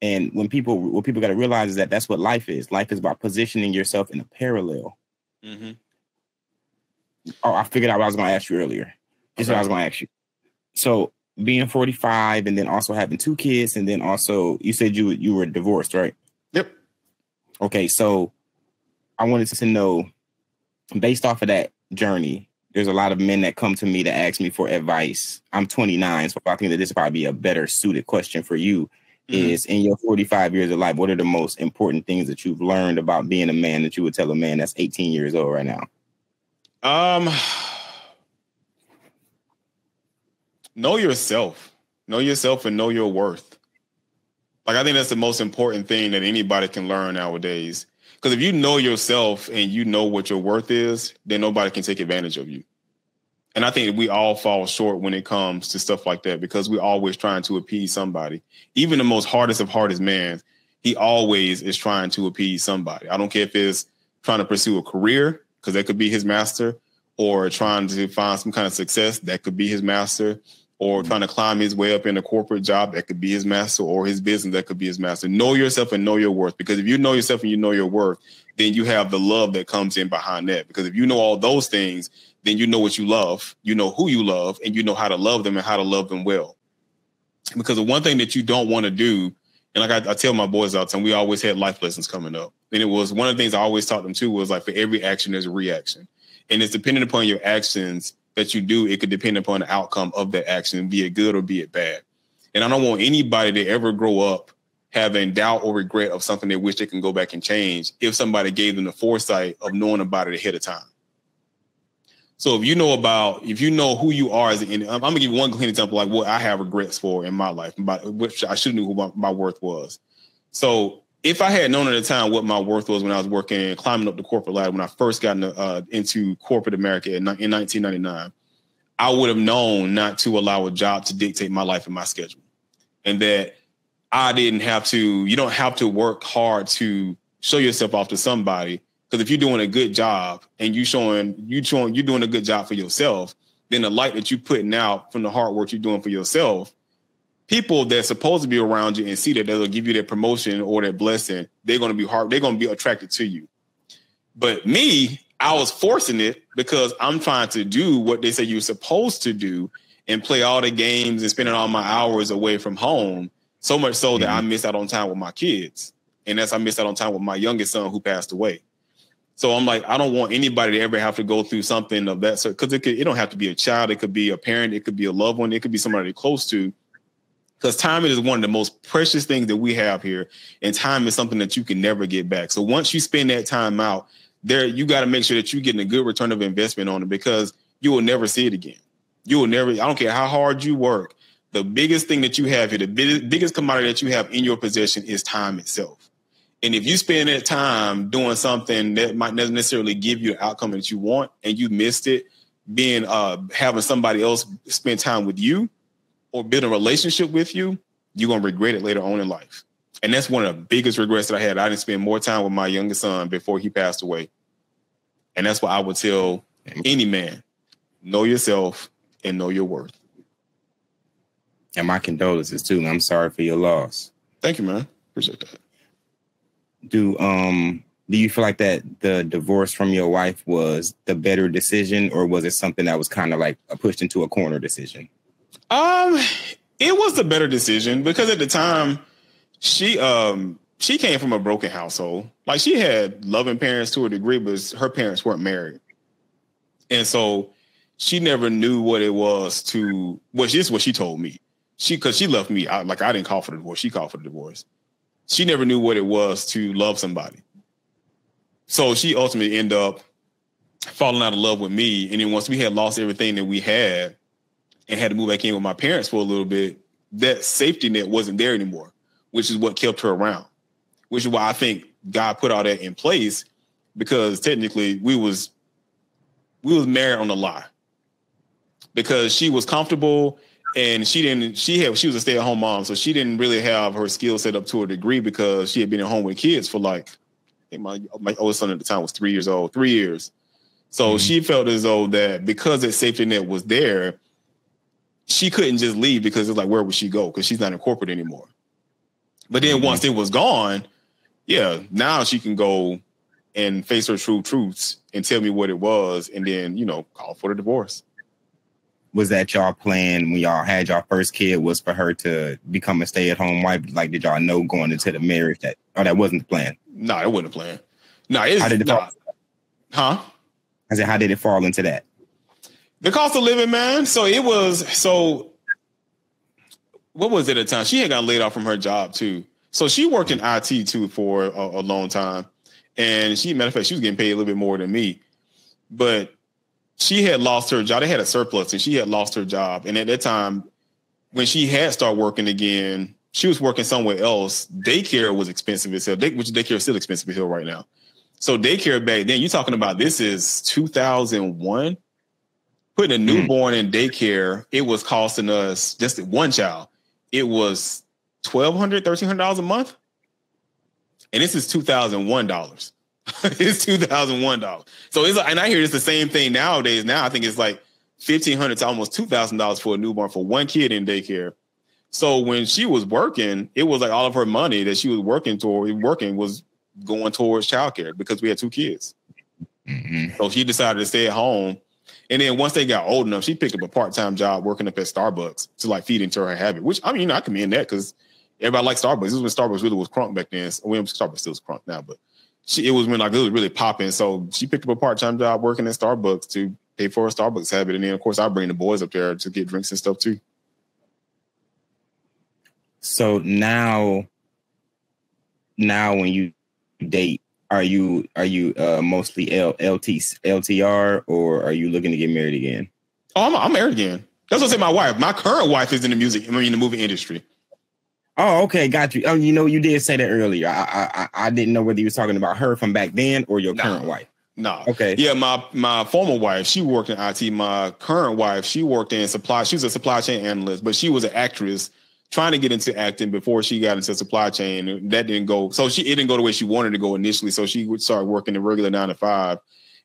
And what people got to realize is that that's what life is. Life is about positioning yourself in a parallel. Mm-hmm. Oh, I figured out what I was going to ask you earlier. This is what I was going to ask you. So, being 45 and then also having two kids, and then also you said you were divorced, right? Yep. Okay, so I wanted to know, based off of that journey, there's a lot of men that come to me to ask me for advice. I'm 29, so I think that this would probably be a better suited question for you. Mm-hmm. Is, in your 45 years of life, what are the most important things that you've learned about being a man that you would tell a man that's 18 years old right now? Know yourself and know your worth. Like, I think that's the most important thing that anybody can learn nowadays. Because if you know yourself and you know what your worth is, then nobody can take advantage of you. And I think we all fall short when it comes to stuff like that, because we're always trying to appease somebody. Even the most hardest of hardest man, he always is trying to appease somebody. I don't care if it's trying to pursue a career, because that could be his master, or trying to find some kind of success, that could be his master, or trying to climb his way up in a corporate job, that could be his master, or his business, that could be his master. Know yourself and know your worth, because if you know yourself and you know your worth, then you have the love that comes in behind that. Because if you know all those things, then you know what you love, you know who you love, and you know how to love them and how to love them well. Because the one thing that you don't want to do, and like I tell my boys all the time, we always had life lessons coming up. And it was one of the things I always taught them too was, like, for every action, there's a reaction. And it's dependent upon your actions that you do, it could depend upon the outcome of that action, be it good or be it bad. And I don't want anybody to ever grow up having doubt or regret of something they wish they can go back and change if somebody gave them the foresight of knowing about it ahead of time. So if you know about, if you know who you are as an, I'm gonna give you one clean example, like what I have regrets for in my life, which I should have knew who my worth was. So if I had known at the time what my worth was when I was working and climbing up the corporate ladder, when I first got into corporate America in 1999, I would have known not to allow a job to dictate my life and my schedule, and that I didn't have to, you don't have to work hard to show yourself off to somebody. Because if you're doing a good job and you're doing a good job for yourself, then the light that you're putting out from the hard work you're doing for yourself, people that's supposed to be around you and see that they'll give you their promotion or their blessing, they're going to be hard. They're going to be attracted to you. But me, I was forcing it because I'm trying to do what they say you're supposed to do and play all the games and spending all my hours away from home. So much so that I missed out on time with my kids. And that's I missed out on time with my youngest son who passed away. So I'm like, I don't want anybody to ever have to go through something of that sort, because it don't have to be a child. It could be a parent. It could be a loved one. It could be somebody close to, because time is one of the most precious things that we have here. And time is something that you can never get back. So once you spend that time out there, you got to make sure that you're getting a good return of investment on it, because you will never see it again. You will never. I don't care how hard you work. The biggest thing that you have here, the biggest commodity that you have in your possession is time itself. And if you spend that time doing something that might not necessarily give you the outcome that you want, and you missed it, having somebody else spend time with you or build a relationship with you, you're going to regret it later on in life. And that's one of the biggest regrets that I had. I didn't spend more time with my youngest son before he passed away. And that's why I would tell any man, know yourself and know your worth. And my condolences, too. I'm sorry for your loss. Thank you, man. Appreciate that. Do you feel like that the divorce from your wife was the better decision, or was it something that was kind of like pushed into a corner decision? It was the better decision, because at the time she came from a broken household. Like, she had loving parents to a degree, but her parents weren't married. And so she never knew what it was to, well, this is what she told me. Cause she left me. I didn't call for the divorce. She called for the divorce. She never knew what it was to love somebody. So she ultimately ended up falling out of love with me. And then once we had lost everything that we had and had to move back in with my parents for a little bit, that safety net wasn't there anymore, which is what kept her around, which is why I think God put all that in place, because technically we was married on a lie, because she was comfortable. And she was a stay-at-home mom, so she didn't really have her skill set up to a degree, because she had been at home with kids for my oldest son at the time was 3 years old. So she felt as though that because that safety net was there, she couldn't just leave, because it's like, where would she go? Because she's not in corporate anymore. But then once it was gone, yeah, now she can go and face her true truths and tell me what it was, and then, call for the divorce. Was that y'all plan when y'all had y'all first kid, was for her to become a stay-at-home wife? Like, did y'all know going into the marriage that wasn't the plan? No, it wasn't the plan. No, how did it fall into that? The cost of living, man. So it was, what was it at the time? She had got laid off from her job too. So she worked in IT too for a long time. And she was getting paid a little bit more than me, but she had lost her job. They had a surplus, and she had lost her job. And at that time, when she had started working again, she was working somewhere else. Daycare was expensive as hell, which daycare is still expensive as hell right now. So daycare back then, you're talking about, this is 2001. Putting a newborn in daycare, it was costing us, just one child, it was $1,200, $1,300 a month. And this is $2,001. It's $2,001. So it's like, and I hear it's the same thing nowadays. Now I think it's like $1,500 to almost $2,000 for a newborn, for one kid in daycare. So when she was working, it was like all of her money that she was working was going towards childcare, because we had two kids. So she decided to stay at home. And then once they got old enough, she picked up a part-time job working up at Starbucks to feed into her habit, which, I mean, I commend that, because everybody likes Starbucks. This is when Starbucks really was crunk back then. Starbucks still is crunk now, but it was when it was really popping. So she picked up a part-time job working at Starbucks to pay for a Starbucks habit. And then, of course, I bring the boys up there to get drinks and stuff, too. So now when you date, are you mostly LTR, or are you looking to get married again? Oh, I'm married again. That's what I say. My wife, my current wife, is in the movie industry. Oh, okay, got you. Oh, you know, you did say that earlier. I didn't know whether you was talking about her from back then or your current wife. No. Okay. Yeah, my former wife, she worked in IT. My current wife, she worked in supply. She was a supply chain analyst, but she was an actress trying to get into acting before she got into supply chain. That didn't go. So it didn't go the way she wanted to go initially. So she would start working the regular 9-to-5,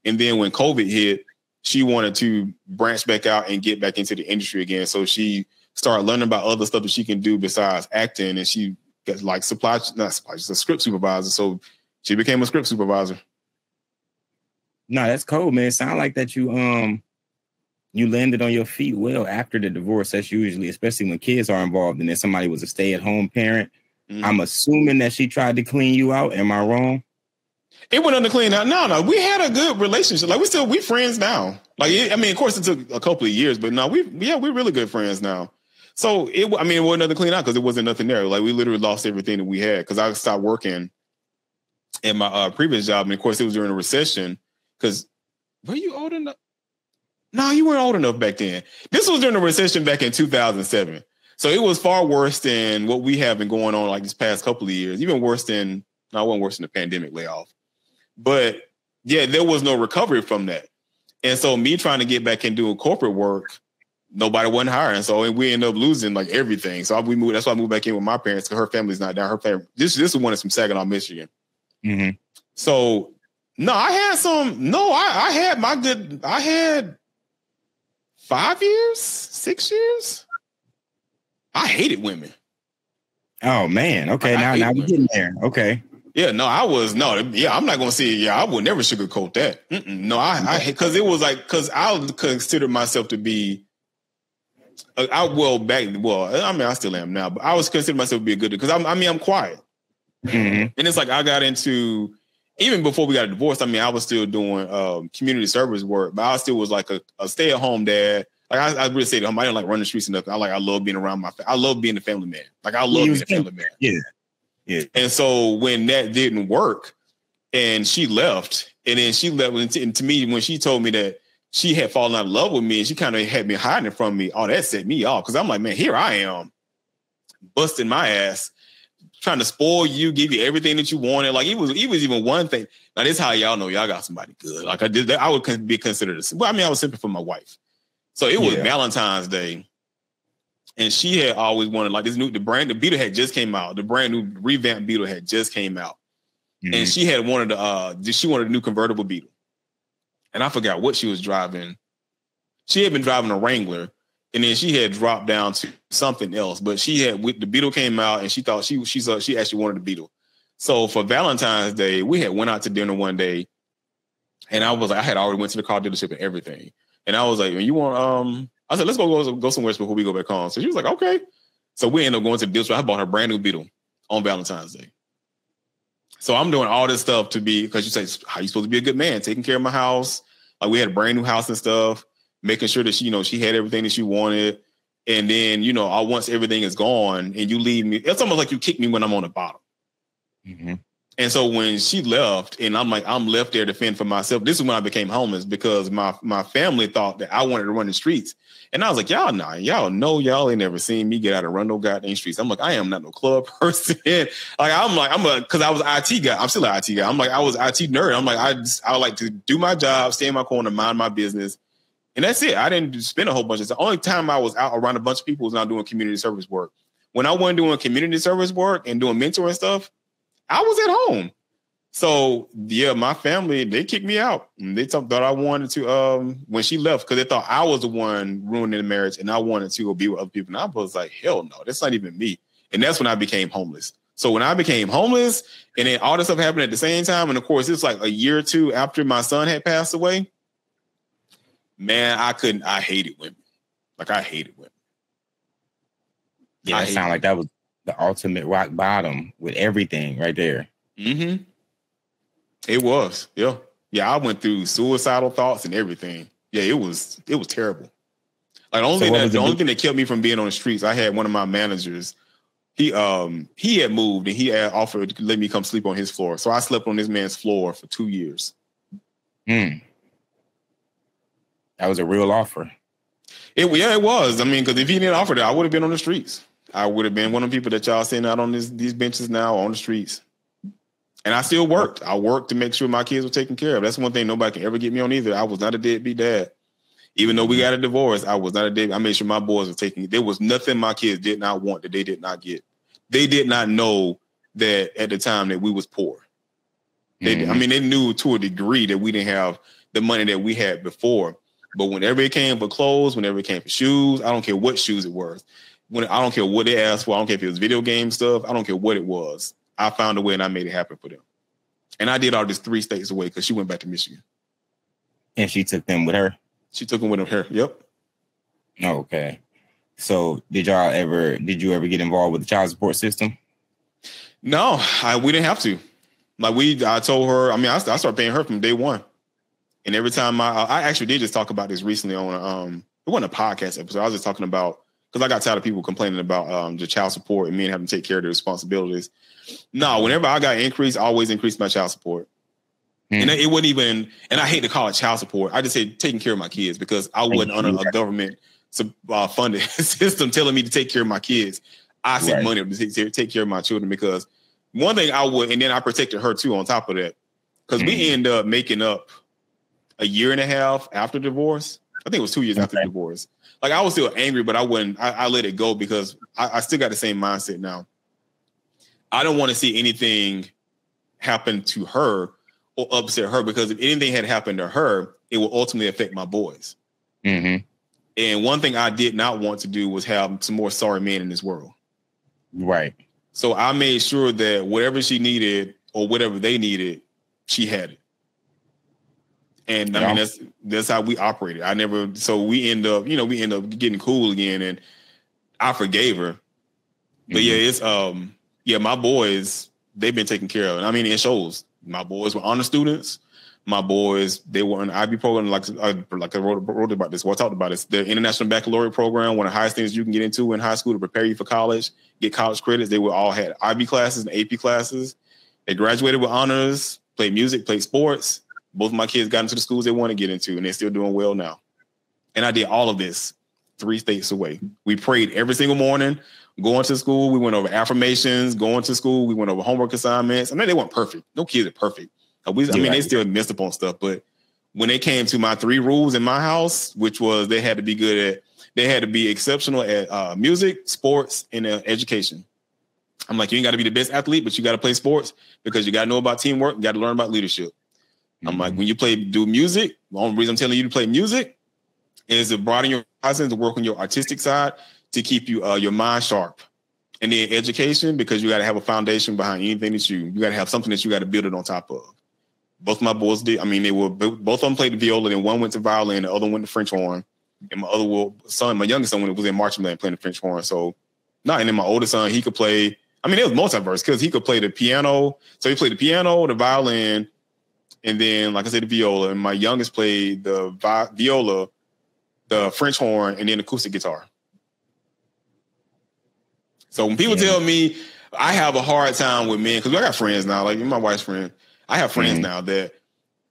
and then when COVID hit, she wanted to branch back out and get back into the industry again. So she start learning about other stuff that she can do besides acting. And she gets like she's a script supervisor. So she became a script supervisor. No, that's cool, man. Sound like that you landed on your feet well after the divorce. That's usually, especially when kids are involved and then somebody was a stay-at-home parent. Mm-hmm. I'm assuming that she tried to clean you out. Am I wrong? It went under clean out. No, we had a good relationship. Like we friends now. Like, of course it took a couple of years, but no, we're really good friends now. So it wasn't another clean out because it wasn't nothing there. Like we literally lost everything that we had because I stopped working at my previous job. And of course it was during a recession because were you old enough? No, you weren't old enough back then. This was during the recession back in 2007. So it was far worse than what we have been going on like this past couple of years, even worse than, no, it wasn't worse than the pandemic layoff. But yeah, there was no recovery from that. And so me trying to get back and doing corporate work, nobody wasn't hiring. So and we ended up losing like everything. So we moved. That's why I moved back in with my parents because her family's not down. Her family. This one is from Saginaw, Michigan. Mm-hmm. So no, I had some. No, I had my good. I had 5 years, 6 years. I hated women. Oh man. Okay. Now we're getting there. Okay. Yeah, no, I was, no, yeah, I'm not going to say, yeah, I would never sugarcoat that. Mm-mm, no, I, because it was like, because I considered myself to be, I still am now, but I was considered myself to be a good, because I'm quiet. Mm-hmm. And it's like, I got into, even before we got divorced, I mean, I was still doing community service work, but I still was like a stay-at-home dad. Like I really stayed at home. I didn't like running the streets or nothing. I love being around I love being a family man. Like I love being a family man. Yeah. Yeah. And so when that didn't work and she left and to me, when she told me that she had fallen out of love with me and she kind of had been hiding from me, all that set me off. Cause I'm like, man, here I am busting my ass, trying to spoil you, give you everything that you wanted. Like it was even one thing. Now this is how y'all know y'all got somebody good. Like I did that. I would be considered I was simping for my wife. So it was Valentine's Day. And she had always wanted like this the Beetle had just came out. The brand new revamped Beetle had just came out. Mm-hmm. And she had wanted a new convertible Beetle. And I forgot what she was driving. She had been driving a Wrangler and then she had dropped down to something else. But the Beetle came out and she thought she actually wanted the Beetle. So for Valentine's Day, we had went out to dinner one day and I was like, I had already went to the car dealership and everything. And I was like, you want I said, let's go somewhere else before we go back home. So she was like, okay. So we ended up going to the dealership. I bought her brand new Beetle on Valentine's Day. So I'm doing all this stuff because you say, how you supposed to be a good man? Taking care of my house. Like we had a brand new house and stuff, making sure that she, she had everything that she wanted. And then, once everything is gone and you leave me, it's almost like you kick me when I'm on the bottom. Mm-hmm. And so when she left and I'm like, I'm left there to fend for myself. This is when I became homeless because my family thought that I wanted to run the streets. And I was like, y'all ain't never seen me get out and run no goddamn streets. I'm like, I am not no club person. Cause I was an IT guy. I'm still an IT guy. I'm like, I was IT nerd. I'm like, I like to do my job, stay in my corner, mind my business. And that's it. I didn't spend a whole bunch of time. The only time I was out around a bunch of people was not doing community service work. When I wasn't doing community service work and doing mentoring stuff, I was at home. So yeah, my family, they kicked me out. And they thought I wanted to, when she left, because they thought I was the one ruining the marriage and I wanted to go be with other people. And I was like, hell no, that's not even me. And that's when I became homeless. So when I became homeless and then all this stuff happened at the same time. And of course, it's like a year or two after my son had passed away. Man, I hated women. Like I hated women. Yeah, it sounded like that was the ultimate rock bottom with everything right there. Mm-hmm. It was. Yeah. Yeah. I went through suicidal thoughts and everything. Yeah, it was terrible. Like the only thing that kept me from being on the streets, I had one of my managers. He had moved and he had offered to let me come sleep on his floor. So I slept on this man's floor for 2 years. Hmm. That was a real offer. Yeah, it was. I mean, because if he didn't offer that, I would have been on the streets. I would have been one of the people that y'all sitting out on these benches now on the streets. And I still worked. I worked to make sure my kids were taken care of. That's one thing nobody can ever get me on either. I was not a deadbeat dad. Even though we got a divorce, I was not a deadbeat. I made sure my boys were taken. There was nothing my kids did not want that they did not get. They did not know that at the time that we was poor. They, I mean, they knew to a degree that we didn't have the money that we had before. But whenever it came for clothes, whenever it came for shoes, I don't care what shoes it was. I don't care what they asked for. I don't care if it was video game stuff. I don't care what it was. I found a way and I made it happen for them. And I did all this 3 states away because she went back to Michigan. And she took them with her? She took them with her. Yep. Okay. So did you ever get involved with the child support system? No, we didn't have to. Like I told her, I mean, I started paying her from day one. And every time I actually did just talk about this recently on, it wasn't a podcast episode. I was just talking about, because I got tired of people complaining about the child support and men having to take care of their responsibilities. No, whenever I got increased, I always increased my child support. And it wasn't even, and I hate to call it child support. I just say taking care of my kids, because I wasn't under a government funded system telling me to take care of my kids. I sent money to take care of my children, because one thing I would, and then I protected her too on top of that. Because we ended up making up a year and a half after divorce. I think it was 2 years after divorce. Like, I was still angry, but I let it go, because I still got the same mindset now. I don't want to see anything happen to her or upset her, because if anything had happened to her, it would ultimately affect my boys. Mm-hmm. And one thing I did not want to do was have some more sorry men in this world. Right. So I made sure that whatever she needed or whatever they needed, she had it. And I mean, that's how we operated. So we end up getting cool again, and I forgave her. But yeah, it's my boys, they've been taken care of. And I mean, it shows. My boys were honor students. My boys, they were in the IB program. Like I wrote about this. Well, I talked about this. The International Baccalaureate program, one of the highest things you can get into in high school to prepare you for college, get college credits. They were all had IB classes and AP classes. They graduated with honors, played music, played sports. Both of my kids got into the schools they want to get into, and they're still doing well now. And I did all of this 3 states away. We prayed every single morning. Going to school, we went over affirmations. Going to school, we went over homework assignments. I mean, they weren't perfect. No kids are perfect. They still messed up on stuff. But when it came to my 3 rules in my house, which was they had to be exceptional at music, sports, and education. I'm like, you ain't got to be the best athlete, but you got to play sports, because you got to know about teamwork. You got to learn about leadership. Mm-hmm. I'm like, when you do music, the only reason I'm telling you to play music is to broaden your horizons, to work on your artistic side, to keep you your mind sharp. And then education, because you got to have a foundation behind anything that you got to have something that you got to build it on top of. Both my boys did. I mean, both of them played the viola, and one went to violin, the other went to French horn. And my youngest son, when it was in marching band, playing the French horn. So, and then my oldest son, he could play. I mean, it was multiverse, because he could play the piano. So he played the piano, the violin, and then, like I said, the viola. And my youngest played the viola, the French horn, and then acoustic guitar. So when people tell me, I have a hard time with men, because I got friends now, like my wife's friend, I have friends now that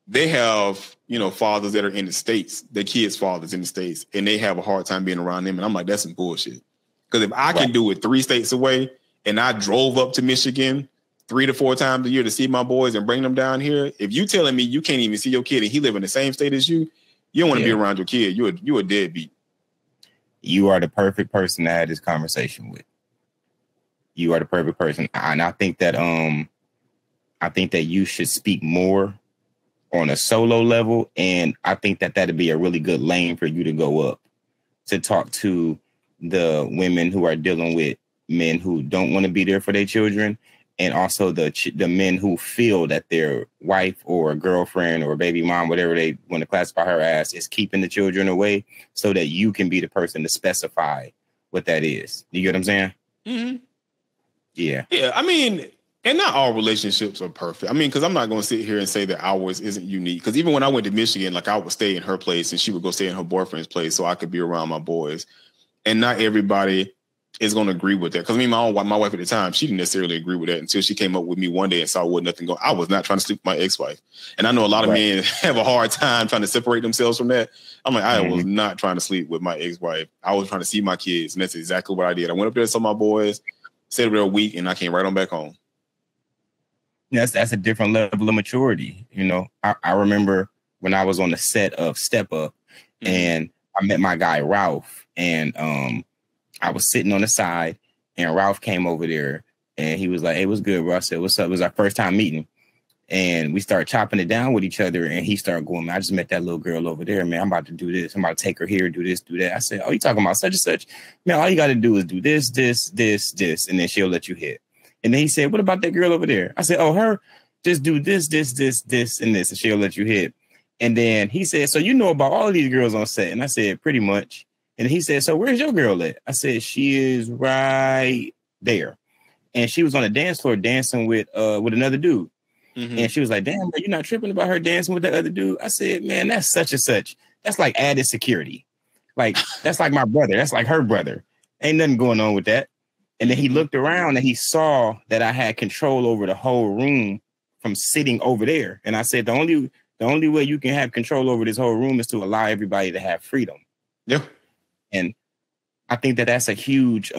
they have, fathers that are in the States, their kids' fathers in the States, and they have a hard time being around them. And I'm like, that's some bullshit. Because if I can do it 3 states away, and I drove up to Michigan 3 to 4 times a year to see my boys and bring them down here, if you telling me you can't even see your kid and he live in the same state as you, you don't want to be around your kid. You're a deadbeat. You are the perfect person to have this conversation with. You are the perfect person. And I think that you should speak more on a solo level. And I think that that'd be a really good lane for you to go up to talk to the women who are dealing with men who don't want to be there for their children. And also the men who feel that their wife or girlfriend or baby mom, whatever they want to classify her as, is keeping the children away, so that you can be the person to specify what that is. You get what I'm saying? Mm-hmm. Yeah. I mean, And not all relationships are perfect. I mean, because I'm not going to sit here and say that ours isn't unique. Because even when I went to Michigan, like I would stay in her place and she would go stay in her boyfriend's place so I could be around my boys. And not everybody is going to agree with that. Because I mean, my wife at the time, she didn't necessarily agree with that until she came up with me one day and saw what nothing going. I was not trying to sleep with my ex-wife. And I know a lot of men have a hard time trying to separate themselves from that. I'm like, I was not trying to sleep with my ex-wife. I was trying to see my kids. And that's exactly what I did. I went up there and saw my boys, stayed there a week, and I came right on back home. That's a different level of maturity. You know, I remember when I was on the set of Step Up and I met my guy, Ralph, and I was sitting on the side and Ralph came over there and he was like, "Hey, what's good, bro?" I said, "What's up?" It was our first time meeting. And we started chopping it down with each other. And he started going, "Man, I just met that little girl over there, man. I'm about to do this. I'm about to take her here, do this, do that." I said, "Oh, you talking about such and such? Man, all you got to do is do this, this, this, this, and then she'll let you hit." And then he said, "What about that girl over there?" I said, "Oh, her, just do this, this, this, this, and this, and she'll let you hit." And then he said, "So you know about all of these girls on set?" And I said, "Pretty much." And he said, "So where's your girl at?" I said, "She is right there." And she was on the dance floor dancing with another dude. And she was like, "Damn, bro, you're not tripping about her dancing with that other dude?" I said, "Man, that's such and such. That's like added security. Like, that's like my brother. That's like her brother. Ain't nothing going on with that." And then he looked around and he saw that I had control over the whole room from sitting over there. And I said, the only way you can have control over this whole room is to allow everybody to have freedom. Yeah. And I think that that's a huge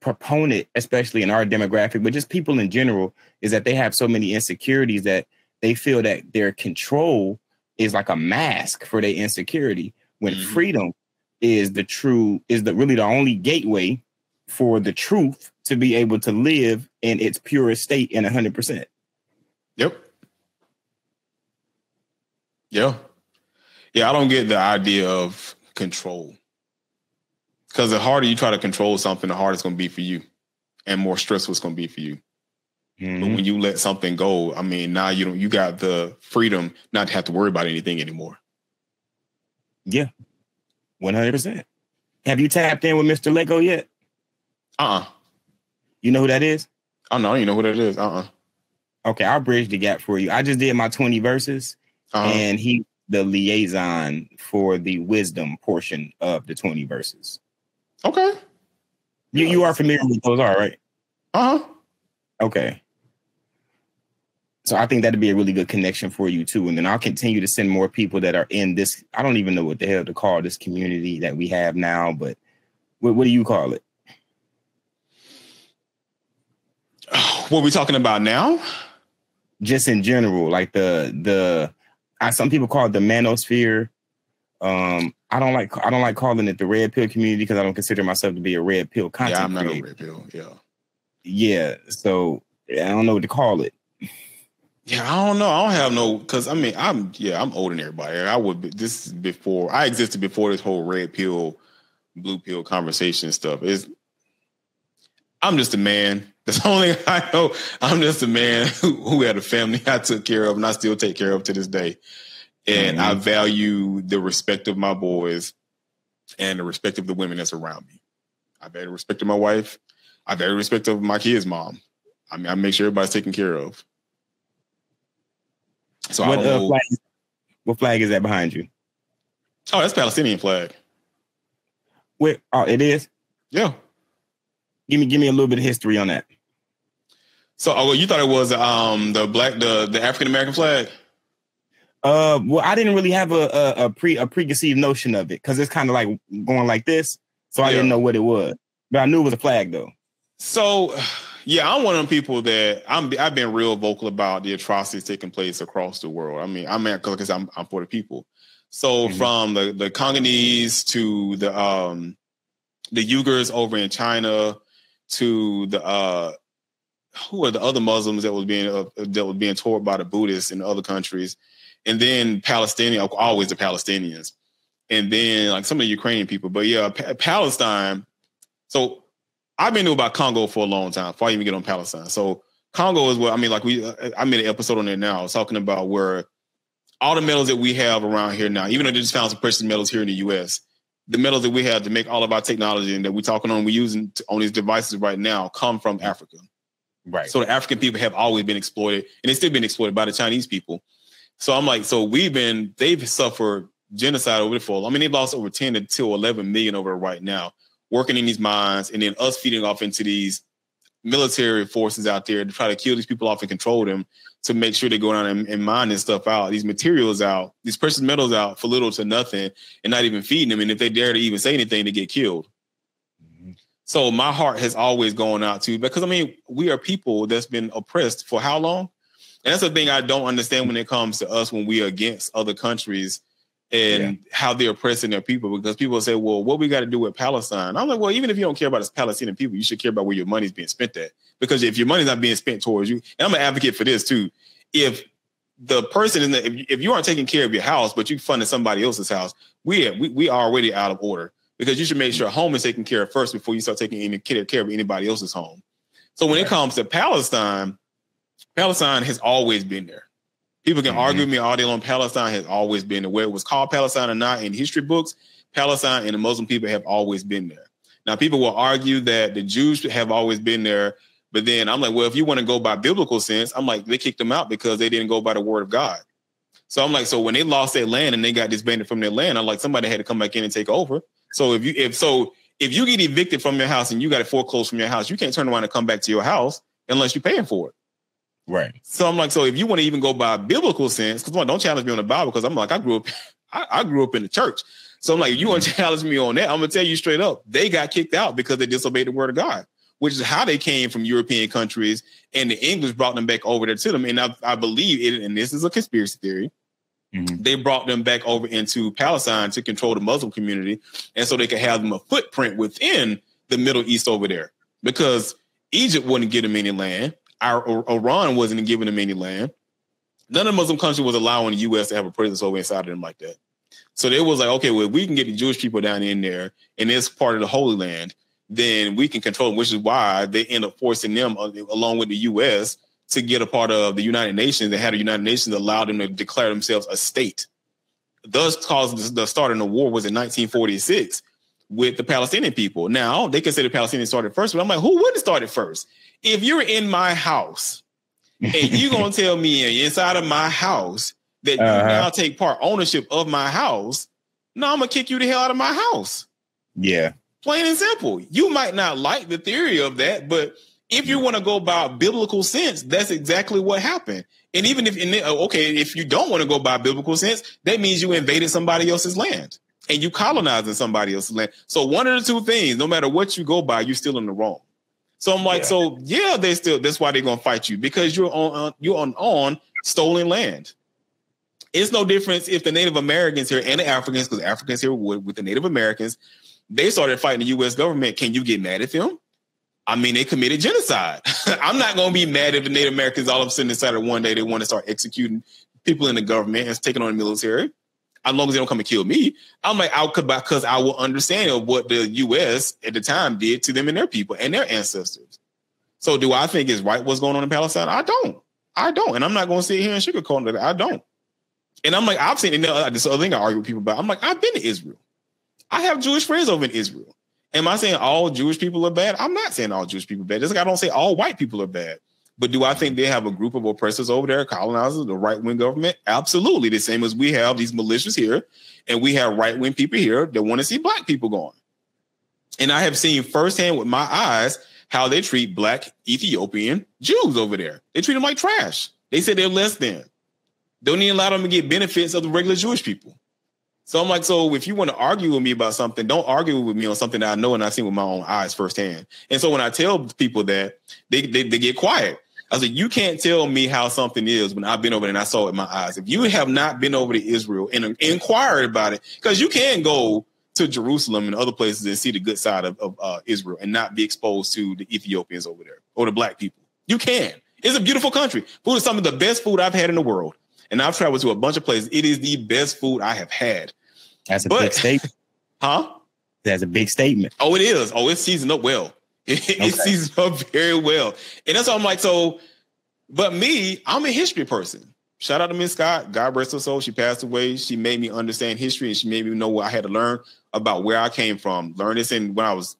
proponent, especially in our demographic, but just people in general, is that they have so many insecurities that they feel that their control is like a mask for their insecurity. When freedom is the true, is the really the only gateway for the truth to be able to live in its purest state in 100%. Yep. Yeah. Yeah, I don't get the idea of control. Because the harder you try to control something, the harder it's going to be for you and more stressful it's going to be for you. But when you let something go, I mean, now you got the freedom not to have to worry about anything anymore. Yeah. 100%. Have you tapped in with Mr. Lego yet? You know who that is? Oh, no, I don't even know who that is. Okay, I'll bridge the gap for you. I just did my 20 verses, and he's the liaison for the wisdom portion of the 20 verses. Okay. You are familiar with those, all right? Okay. So I think that'd be a really good connection for you, too. And then I'll continue to send more people that are in this. I don't even know what the hell to call this community that we have now, but what do you call it? What are we talking about now? Just in general, like the some people call it the manosphere. I don't like calling it the red pill community because I don't consider myself to be a red pill content creator. Yeah, I'm not a red pill. Yeah. So I don't know what to call it. Yeah, I don't know. I don't have no, because I mean, I'm older than everybody. I existed before this whole red pill, blue pill conversation stuff. I'm just a man. That's the only thing I know. I'm just a man who had a family I took care of and I still take care of to this day. And I value the respect of my boys and the respect of the women that's around me. I value the respect of my wife. I value the respect of my kids' mom. I mean, I make sure everybody's taken care of. So what, I don't know. What flag is that behind you? Oh, that's Palestinian flag. Wait, oh, it is? Yeah. Give me a little bit of history on that. So, you thought it was the African American flag? Well, I didn't really have a preconceived notion of it because it's kind of like going like this, so I didn't know what it was, but I knew it was a flag though. So, yeah, I'm one of them people that I've been real vocal about the atrocities taking place across the world. I mean, I'm for the people. So from the Congolese to the Uyghurs over in China, to the who are the other Muslims that was being taught by the Buddhists in other countries, and then Palestinian, always the Palestinians, and then like some of the Ukrainian people. But yeah, Palestine. So I've been about Congo for a long time before I even get on Palestine. So Congo is what I mean. Like I made an episode on it now. I was talking about where all the metals that we have around here now, even though they just found some precious metals here in the U.S., the metals that we have to make all of our technology and that we're talking on, we're using on these devices right now come from Africa. Right. So the African people have always been exploited, and they've still been exploited by the Chinese people. So I'm like, so they've suffered genocide over the fall. I mean, they've lost over 10 to 11 million over right now, working in these mines, and then us feeding off into these military forces out there to try to kill these people off and control them to make sure they go down and mine this stuff out, these materials out, these precious metals out for little to nothing, and not even feeding them. And if they dare to even say anything, they get killed. Mm-hmm. So my heart has always gone out to, because I mean, we are people that's been oppressed for how long? And that's the thing I don't understand when it comes to us, when we are against other countries and how they're oppressing their people. Because people say, well, what we got to do with Palestine? I'm like, well, even if you don't care about the Palestinian people, you should care about where your money's being spent at. Because if your money's not being spent towards you, and I'm an advocate for this too. If the person, if you aren't taking care of your house, but you funded somebody else's house, we are already out of order, because you should make sure home is taken care of first before you start taking any care of anybody else's home. So when it comes to Palestine, Palestine has always been there. People can argue with me all day long. Palestine has always been there. Whether it was called Palestine or not in history books, Palestine and the Muslim people have always been there. Now, people will argue that the Jews have always been there. But then I'm like, well, if you want to go by biblical sense, I'm like, they kicked them out because they didn't go by the word of God. So I'm like, so when they lost their land and they got disbanded from their land, I'm like, somebody had to come back in and take over. So if you get evicted from your house and you got it foreclosed from your house, you can't turn around and come back to your house unless you're paying for it. Right. So I'm like, so if you want to even go by a biblical sense, because don't challenge me on the Bible, because I'm like, I grew up in the church. So I'm like, if you want to challenge me on that, I'm gonna tell you straight up, they got kicked out because they disobeyed the word of God, which is how they came from European countries, and the English brought them back over there to them. And I believe it, and this is a conspiracy theory, they brought them back over into Palestine to control the Muslim community, and so they could have them a footprint within the Middle East over there, because Egypt wouldn't give them any land. Iran wasn't giving them any land. None of the Muslim country was allowing the U.S. to have a presence over inside of them like that. So they was like, okay, well, if we can get the Jewish people down in there, and it's part of the Holy Land, then we can control them, which is why they end up forcing them, along with the U.S., to get a part of the United Nations. They had the United Nations allow them to declare themselves a state. Thus caused the start of the war was in 1946 with the Palestinian people. Now, they can say the Palestinians started first, but I'm like, who would have started first? If you're in my house and you're going to tell me inside of my house that you now take part ownership of my house, no, I'm going to kick you the hell out of my house. Yeah. Plain and simple. You might not like the theory of that, but if you want to go by biblical sense, that's exactly what happened. And even if you don't want to go by biblical sense, that means you invaded somebody else's land and you colonizing somebody else's land. So one of the two things, no matter what you go by, you're still in the wrong. So I'm like, that's why they're going to fight you, because you're on stolen land. It's no difference if the Native Americans here and the Africans, because Africans here would with the Native Americans, they started fighting the U.S. government. Can you get mad at them? I mean, they committed genocide. I'm not going to be mad if the Native Americans all of a sudden decided one day they want to start executing people in the government and taking on the military. As long as they don't come and kill me, I'm like, because I will understand what the U.S. at the time did to them and their people and their ancestors. So do I think it's right what's going on in Palestine? I don't. And I'm not going to sit here and sugarcoat it. I don't. And I'm like, I've seen this other thing I argue with people about. I'm like, I've been to Israel. I have Jewish friends over in Israel. Am I saying all Jewish people are bad? I'm not saying all Jewish people are bad. Just like I don't say all white people are bad. But do I think they have a group of oppressors over there, colonizers, the right-wing government? Absolutely. The same as we have these militias here, and we have right-wing people here that want to see black people gone. And I have seen firsthand with my eyes how they treat black Ethiopian Jews over there. They treat them like trash. They say they're less than. Don't even allow them to get benefits of the regular Jewish people. So I'm like, so if you want to argue with me about something, don't argue with me on something that I know and I've seen with my own eyes firsthand. And so when I tell people that, they get quiet. I was like, you can't tell me how something is when I've been over there and I saw it in my eyes. If you have not been over to Israel and inquired about it, because you can go to Jerusalem and other places and see the good side of Israel and not be exposed to the Ethiopians over there or the black people. You can. It's a beautiful country. Food is some of the best food I've had in the world. And I've traveled to a bunch of places. It is the best food I have had. Big statement. Huh? That's a big statement. Oh, it is. Oh, it's seasoned up well. It seasons up very well. And that's why I'm like, so, but me, I'm a history person. Shout out to Miss Scott. God rest her soul. She passed away. She made me understand history, and she made me know what I had to learn about where I came from. Learn this when I was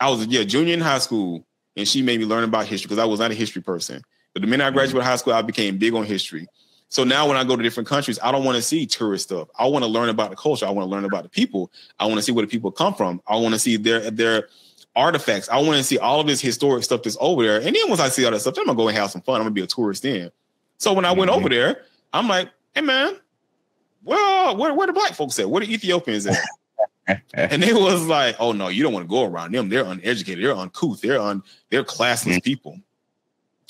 a junior in high school. and she made me learn about history because I was not a history person. But the minute I graduated high school, I became big on history. So now when I go to different countries, I don't want to see tourist stuff. I want to learn about the culture. I want to learn about the people. I want to see where the people come from. I want to see their artifacts. I want to see all of this historic stuff that's over there. And then once I see all that stuff, I'm going to go and have some fun. I'm going to be a tourist then. So when I went over there, I'm like, hey, man, well, where the black folks at? Where the Ethiopians at? And it was like, oh, no, you don't want to go around them. They're uneducated. They're uncouth. They're classless people.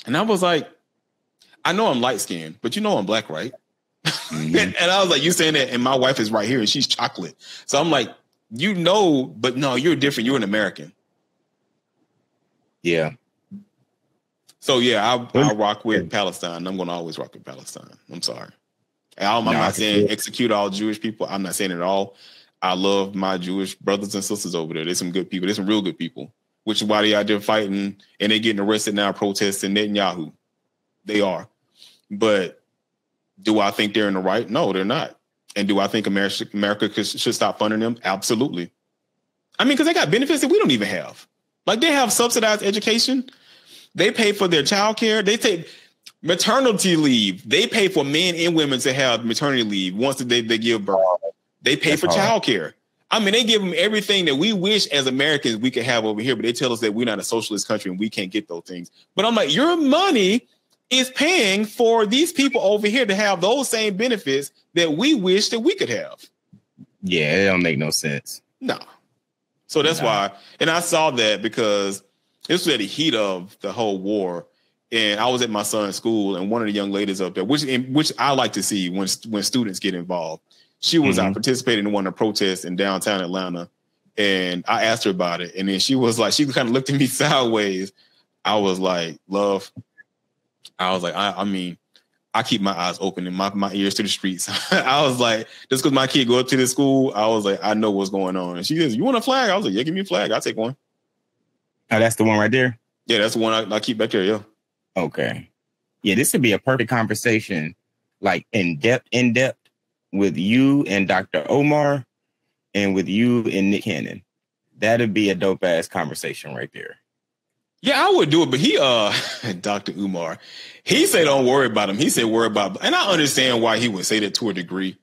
And I was like, I know I'm light skinned, but you know I'm black, right? And I was like, you saying that, and my wife is right here, and she's chocolate. So I'm like, you know, but no, you're different. You're an American. Yeah. So yeah, I rock with Palestine. I'm going to always rock with Palestine. I'm sorry. I'm not saying execute all Jewish people. I'm not saying it at all. I love my Jewish brothers and sisters over there. There's some good people. There's some real good people, which is why they out there fighting, and they're getting arrested now protesting Netanyahu. They are. But do I think they're in the right? No, they're not. And do I think America should stop funding them? Absolutely. I mean, because they got benefits that we don't even have. Like, they have subsidized education. They pay for their child care. They take maternity leave. They pay for men and women to have maternity leave once they give birth. They pay for child care. I mean, they give them everything that we wish as Americans we could have over here, but they tell us that we're not a socialist country and we can't get those things. But I'm like, your money is paying for these people over here to have those same benefits that we wish that we could have. Yeah, it don't make no sense. No. So that's why. And I saw that because this was at the heat of the whole war. And I was at my son's school, and one of the young ladies up there, which I like to see when students get involved. She was out participating in one of the protests in downtown Atlanta. And I asked her about it. And then she was like, she kind of looked at me sideways. I was like, love, I was like, I mean, I keep my eyes open and my ears to the streets. I was like, just because my kid go up to this school, I was like, I know what's going on. And she says, you want a flag? I was like, yeah, give me a flag. I'll take one. Oh, that's the one right there? Yeah, that's the one I keep back there, yeah. Okay. Yeah, this would be a perfect conversation, like in-depth, with you and Dr. Omar and with you and Nick Cannon. That'd be a dope-ass conversation right there. Yeah, I would do it, but he, Dr. Umar, he said, don't worry about him. He said, worry about him. And I understand why he would say that to a degree,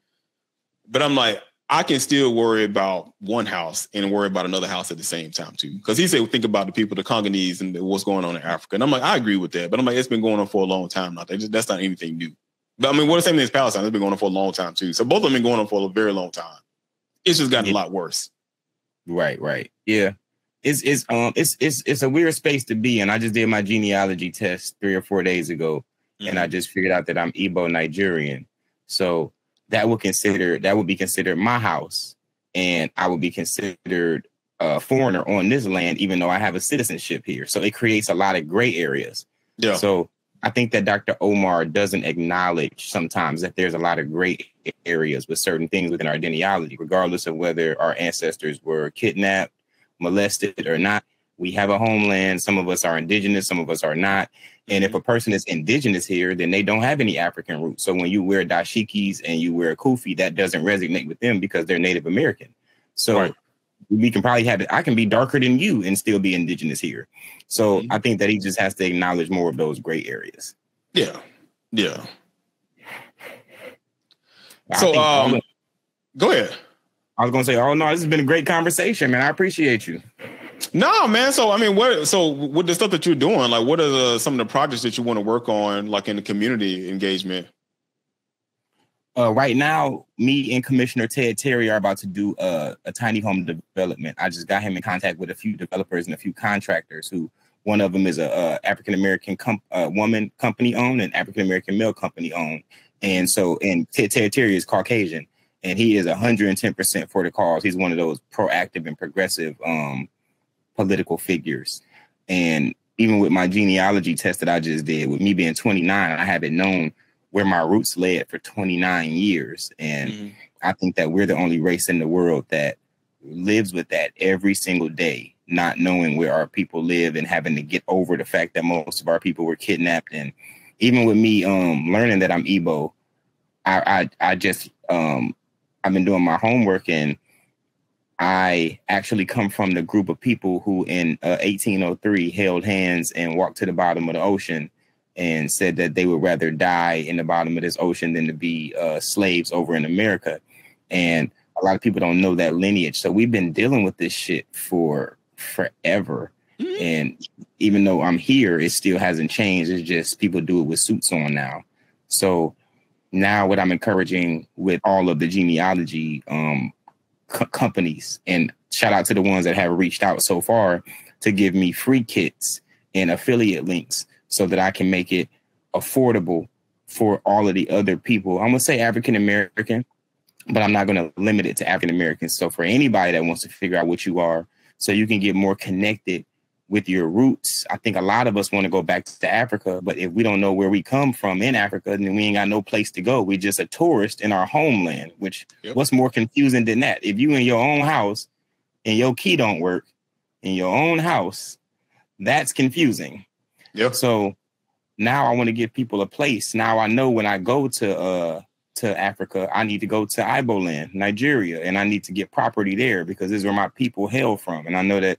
but I'm like, I can still worry about one house and worry about another house at the same time too. Cause he said, well, think about the people, the Congolese and what's going on in Africa. And I'm like, I agree with that, but I'm like, it's been going on for a long time now. That's not anything new. But I mean, what the same thing as Palestine, it's been going on for a long time too. So both of them been going on for a very long time. It's just gotten a lot worse. Right. Right. Yeah. It's a weird space to be in. I just did my genealogy test 3 or 4 days ago, and I just figured out that I'm Igbo Nigerian. So that would be considered my house, and I would be considered a foreigner on this land, even though I have a citizenship here. So it creates a lot of gray areas. Yeah. So I think that Dr. Omar doesn't acknowledge sometimes that there's a lot of gray areas with certain things within our genealogy, regardless of whether our ancestors were kidnapped, molested or not. We have a homeland. Some of us are indigenous, some of us are not. And if a person is indigenous here, then they don't have any African roots. So when you wear dashikis and you wear a kufi, that doesn't resonate with them because they're Native American. So we can probably have it. I can be darker than you and still be indigenous here. So I think that he just has to acknowledge more of those gray areas. Yeah. Yeah. So go ahead. I was going to say, oh, no, this has been a great conversation, man. I appreciate you. No, man. So, I mean, so with the stuff that you're doing, like, what are some of the projects that you want to work on, like in the community engagement? Right now, me and Commissioner Ted Terry are about to do a tiny home development. I just got him in contact with a few developers and a few contractors who, one of them is a African-American woman company owned and African-American male company owned. And so, and Ted Terry is Caucasian. And he is 110% for the cause. He's one of those proactive and progressive political figures. And even with my genealogy test that I just did, with me being 29, I haven't known where my roots led for 29 years. And I think that we're the only race in the world that lives with that every single day, not knowing where our people live and having to get over the fact that most of our people were kidnapped. And even with me learning that I'm Igbo, I just... I've been doing my homework, and I actually come from the group of people who in 1803 held hands and walked to the bottom of the ocean and said that they would rather die in the bottom of this ocean than to be slaves over in America. And a lot of people don't know that lineage. So we've been dealing with this shit for forever. Mm-hmm. And even though I'm here, it still hasn't changed. It's just people do it with suits on now. So now what I'm encouraging with all of the genealogy companies, and shout out to the ones that have reached out so far, to give me free kits and affiliate links so that I can make it affordable for all of the other people. I'm going to say African-American, but I'm not going to limit it to African-Americans. So for anybody that wants to figure out what you are so you can get more connected with your roots. I think a lot of us want to go back to Africa, but if we don't know where we come from in Africa, then we ain't got no place to go. We just a tourist in our homeland, which what's more confusing than that? If you in your own house and your key don't work in your own house, that's confusing. Yep. So now I want to give people a place. Now I know when I go to Africa, I need to go to Iboland, Nigeria, and I need to get property there because this is where my people hail from. And I know that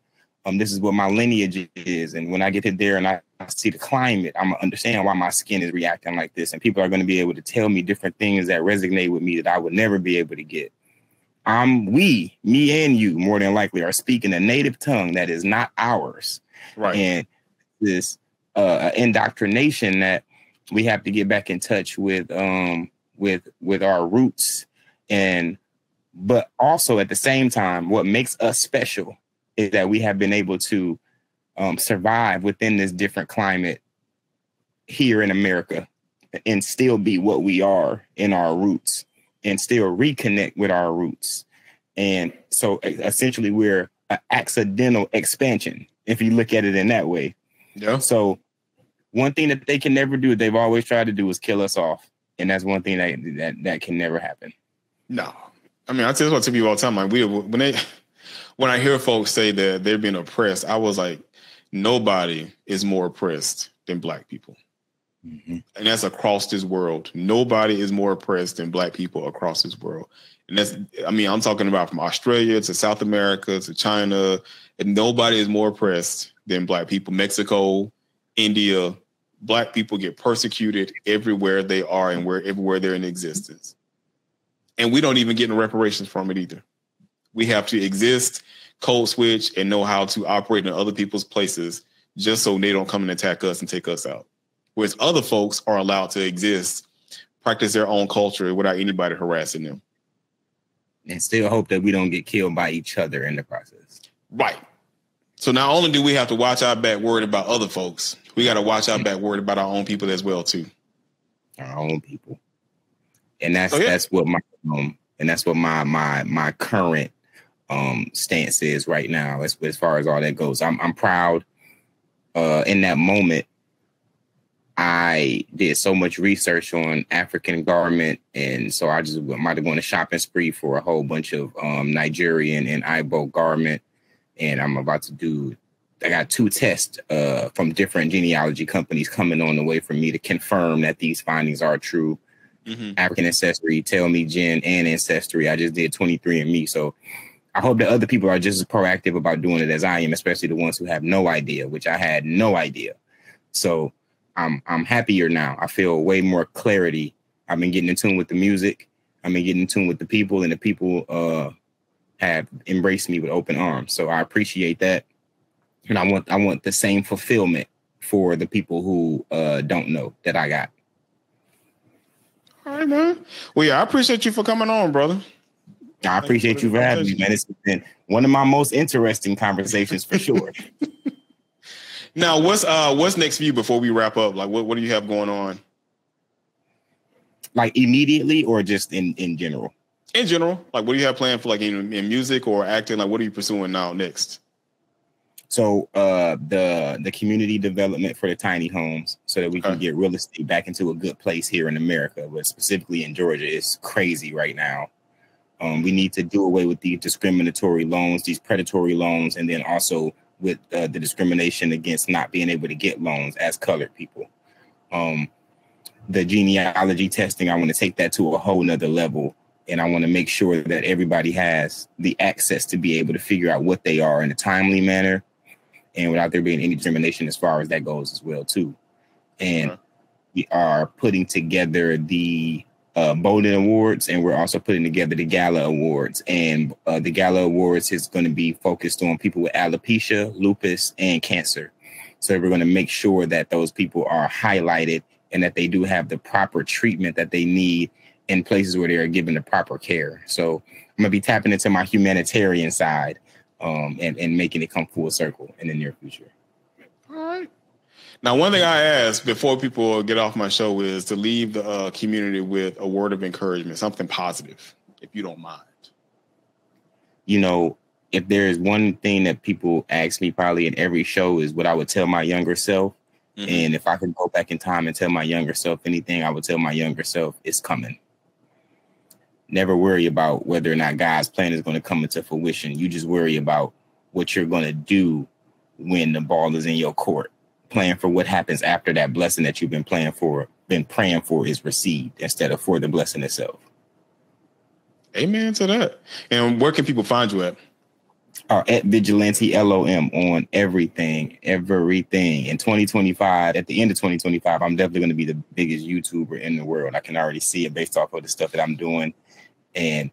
this is what my lineage is. And when I get to there and I see the climate, I'm going to understand why my skin is reacting like this. And people are going to be able to tell me different things that resonate with me that I would never be able to get. Me and you, more than likely, are speaking a native tongue that is not ours. Right. And this indoctrination that we have to get back in touch with our roots. And but also at the same time, what makes us special is that we have been able to survive within this different climate here in America and still be what we are in our roots and still reconnect with our roots. And so essentially we're an accidental expansion, if you look at it in that way. Yeah. So one thing that they can never do, they've always tried to do, is kill us off. And that's one thing that can never happen. No. I mean, I tell this to people all the time. Like when I hear folks say that they're being oppressed, I was like, nobody is more oppressed than black people. Mm-hmm. And that's across this world. Nobody is more oppressed than black people across this world. And that's, I mean, I'm talking about from Australia to South America to China. And nobody is more oppressed than black people. Mexico, India. Black people get persecuted everywhere they are and everywhere they're in existence. And we don't even get no reparations from it either. We have to exist, code switch, and know how to operate in other people's places just so they don't come and attack us and take us out. Whereas other folks are allowed to exist, practice their own culture without anybody harassing them. And still hope that we don't get killed by each other in the process. Right. So not only do we have to watch our back worried about other folks, we got to watch our back worried about our own people as well, too. Our own people. And that's what my my current stance is right now as far as all that goes. I'm proud. In that moment, I did so much research on African garment. And so I just might have gone to shopping spree for a whole bunch of Nigerian and Igbo garment. And I'm about to do, I got two tests from different genealogy companies coming on the way for me to confirm that these findings are true. Mm-hmm. African ancestry, tell me gen and ancestry. I just did 23andMe. So I hope that other people are just as proactive about doing it as I am, especially the ones who have no idea, which I had no idea. So I'm happier now. I feel way more clarity. I've been getting in tune with the music. I've been getting in tune with the people, and the people have embraced me with open arms. So I appreciate that. And I want the same fulfillment for the people who don't know that I got. All right, man. Well, yeah, I appreciate you for coming on, brother. I appreciate you for having me, man. It's been one of my most interesting conversations for sure. Now, what's next for you before we wrap up? Like, what do you have going on? Like immediately or just in general? In general, like, what do you have planned for, like, in music or acting? Like, what are you pursuing now next? So the community development for the tiny homes so that we can get real estate back into a good place here in America, but specifically in Georgia, it's crazy right now. We need to do away with these discriminatory loans, these predatory loans, and then also with the discrimination against not being able to get loans as colored people. The genealogy testing, I want to take that to a whole nother level And I want to make sure that everybody has the access to be able to figure out what they are in a timely manner and without there being any discrimination as far as that goes as well, too. And we are putting together the Bowden Awards, and we're also putting together the Gala Awards. And the Gala Awards is going to be focused on people with alopecia, lupus, and cancer. So we're going to make sure that those people are highlighted and that they do have the proper treatment that they need in places where they are given the proper care. So I'm going to be tapping into my humanitarian side and making it come full circle in the near future. All right. Now, one thing I ask before people get off my show is to leave the community with a word of encouragement, something positive, if you don't mind. You know, if there is one thing that people ask me probably in every show is what I would tell my younger self. Mm-hmm. And if I could go back in time and tell my younger self anything, I would tell my younger self, it's coming. Never worry about whether or not God's plan is going to come into fruition. You just worry about what you're going to do when the ball is in your court. Plan for what happens after that blessing that you've been praying for is received instead of for the blessing itself. Amen to that. And where can people find you at? At Vigilante LOM on everything. In 2025, at the end of 2025, I'm definitely going to be the biggest YouTuber in the world. I can already see it based off of the stuff that I'm doing and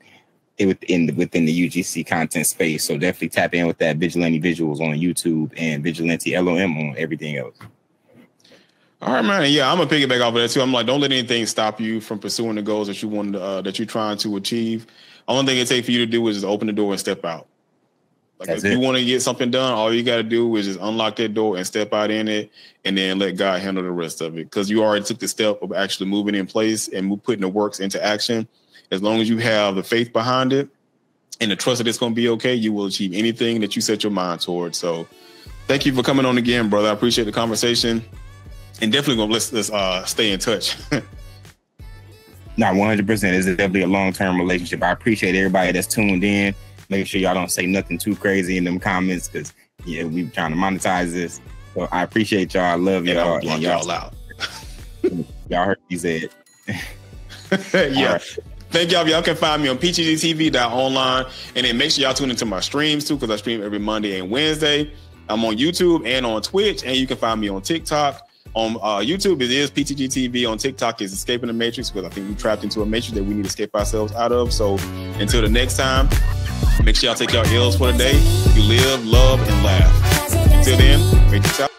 it within the UGC content space. So definitely tap in with that Vigilante Visuals on YouTube and Vigilante LOM on everything else. All right, man. Yeah, I'm going to piggyback off of that, too. I'm like, don't let anything stop you from pursuing the goals that you want, that you're trying to achieve. Only thing it takes for you to do is just open the door and step out. Like if you want to get something done, all you got to do is just unlock that door and step out in it and then let God handle the rest of it. Because you already took the step of actually moving in place and putting the works into action. As long as you have the faith behind it and the trust that it's going to be okay, you will achieve anything that you set your mind towards. So thank you for coming on again, brother. I appreciate the conversation and definitely going to let's stay in touch. Not 100%. It's definitely a long-term relationship. I appreciate everybody that's tuned in. Make sure y'all don't say nothing too crazy in them comments because, yeah, we trying to monetize this. So I appreciate y'all. I love y'all. And y'all out. Y'all heard what you said. Yeah. Right. Thank y'all. Y'all can find me on ptgtv.online. And then make sure y'all tune into my streams, too, because I stream every Monday and Wednesday. I'm on YouTube and on Twitch. And you can find me on TikTok. On YouTube, it is PTG TV. On TikTok, is Escaping the Matrix, because I think we trapped into a matrix that we need to escape ourselves out of. So until the next time, make sure y'all take y'all L's for the day. You live, love, and laugh. Until then, make it out.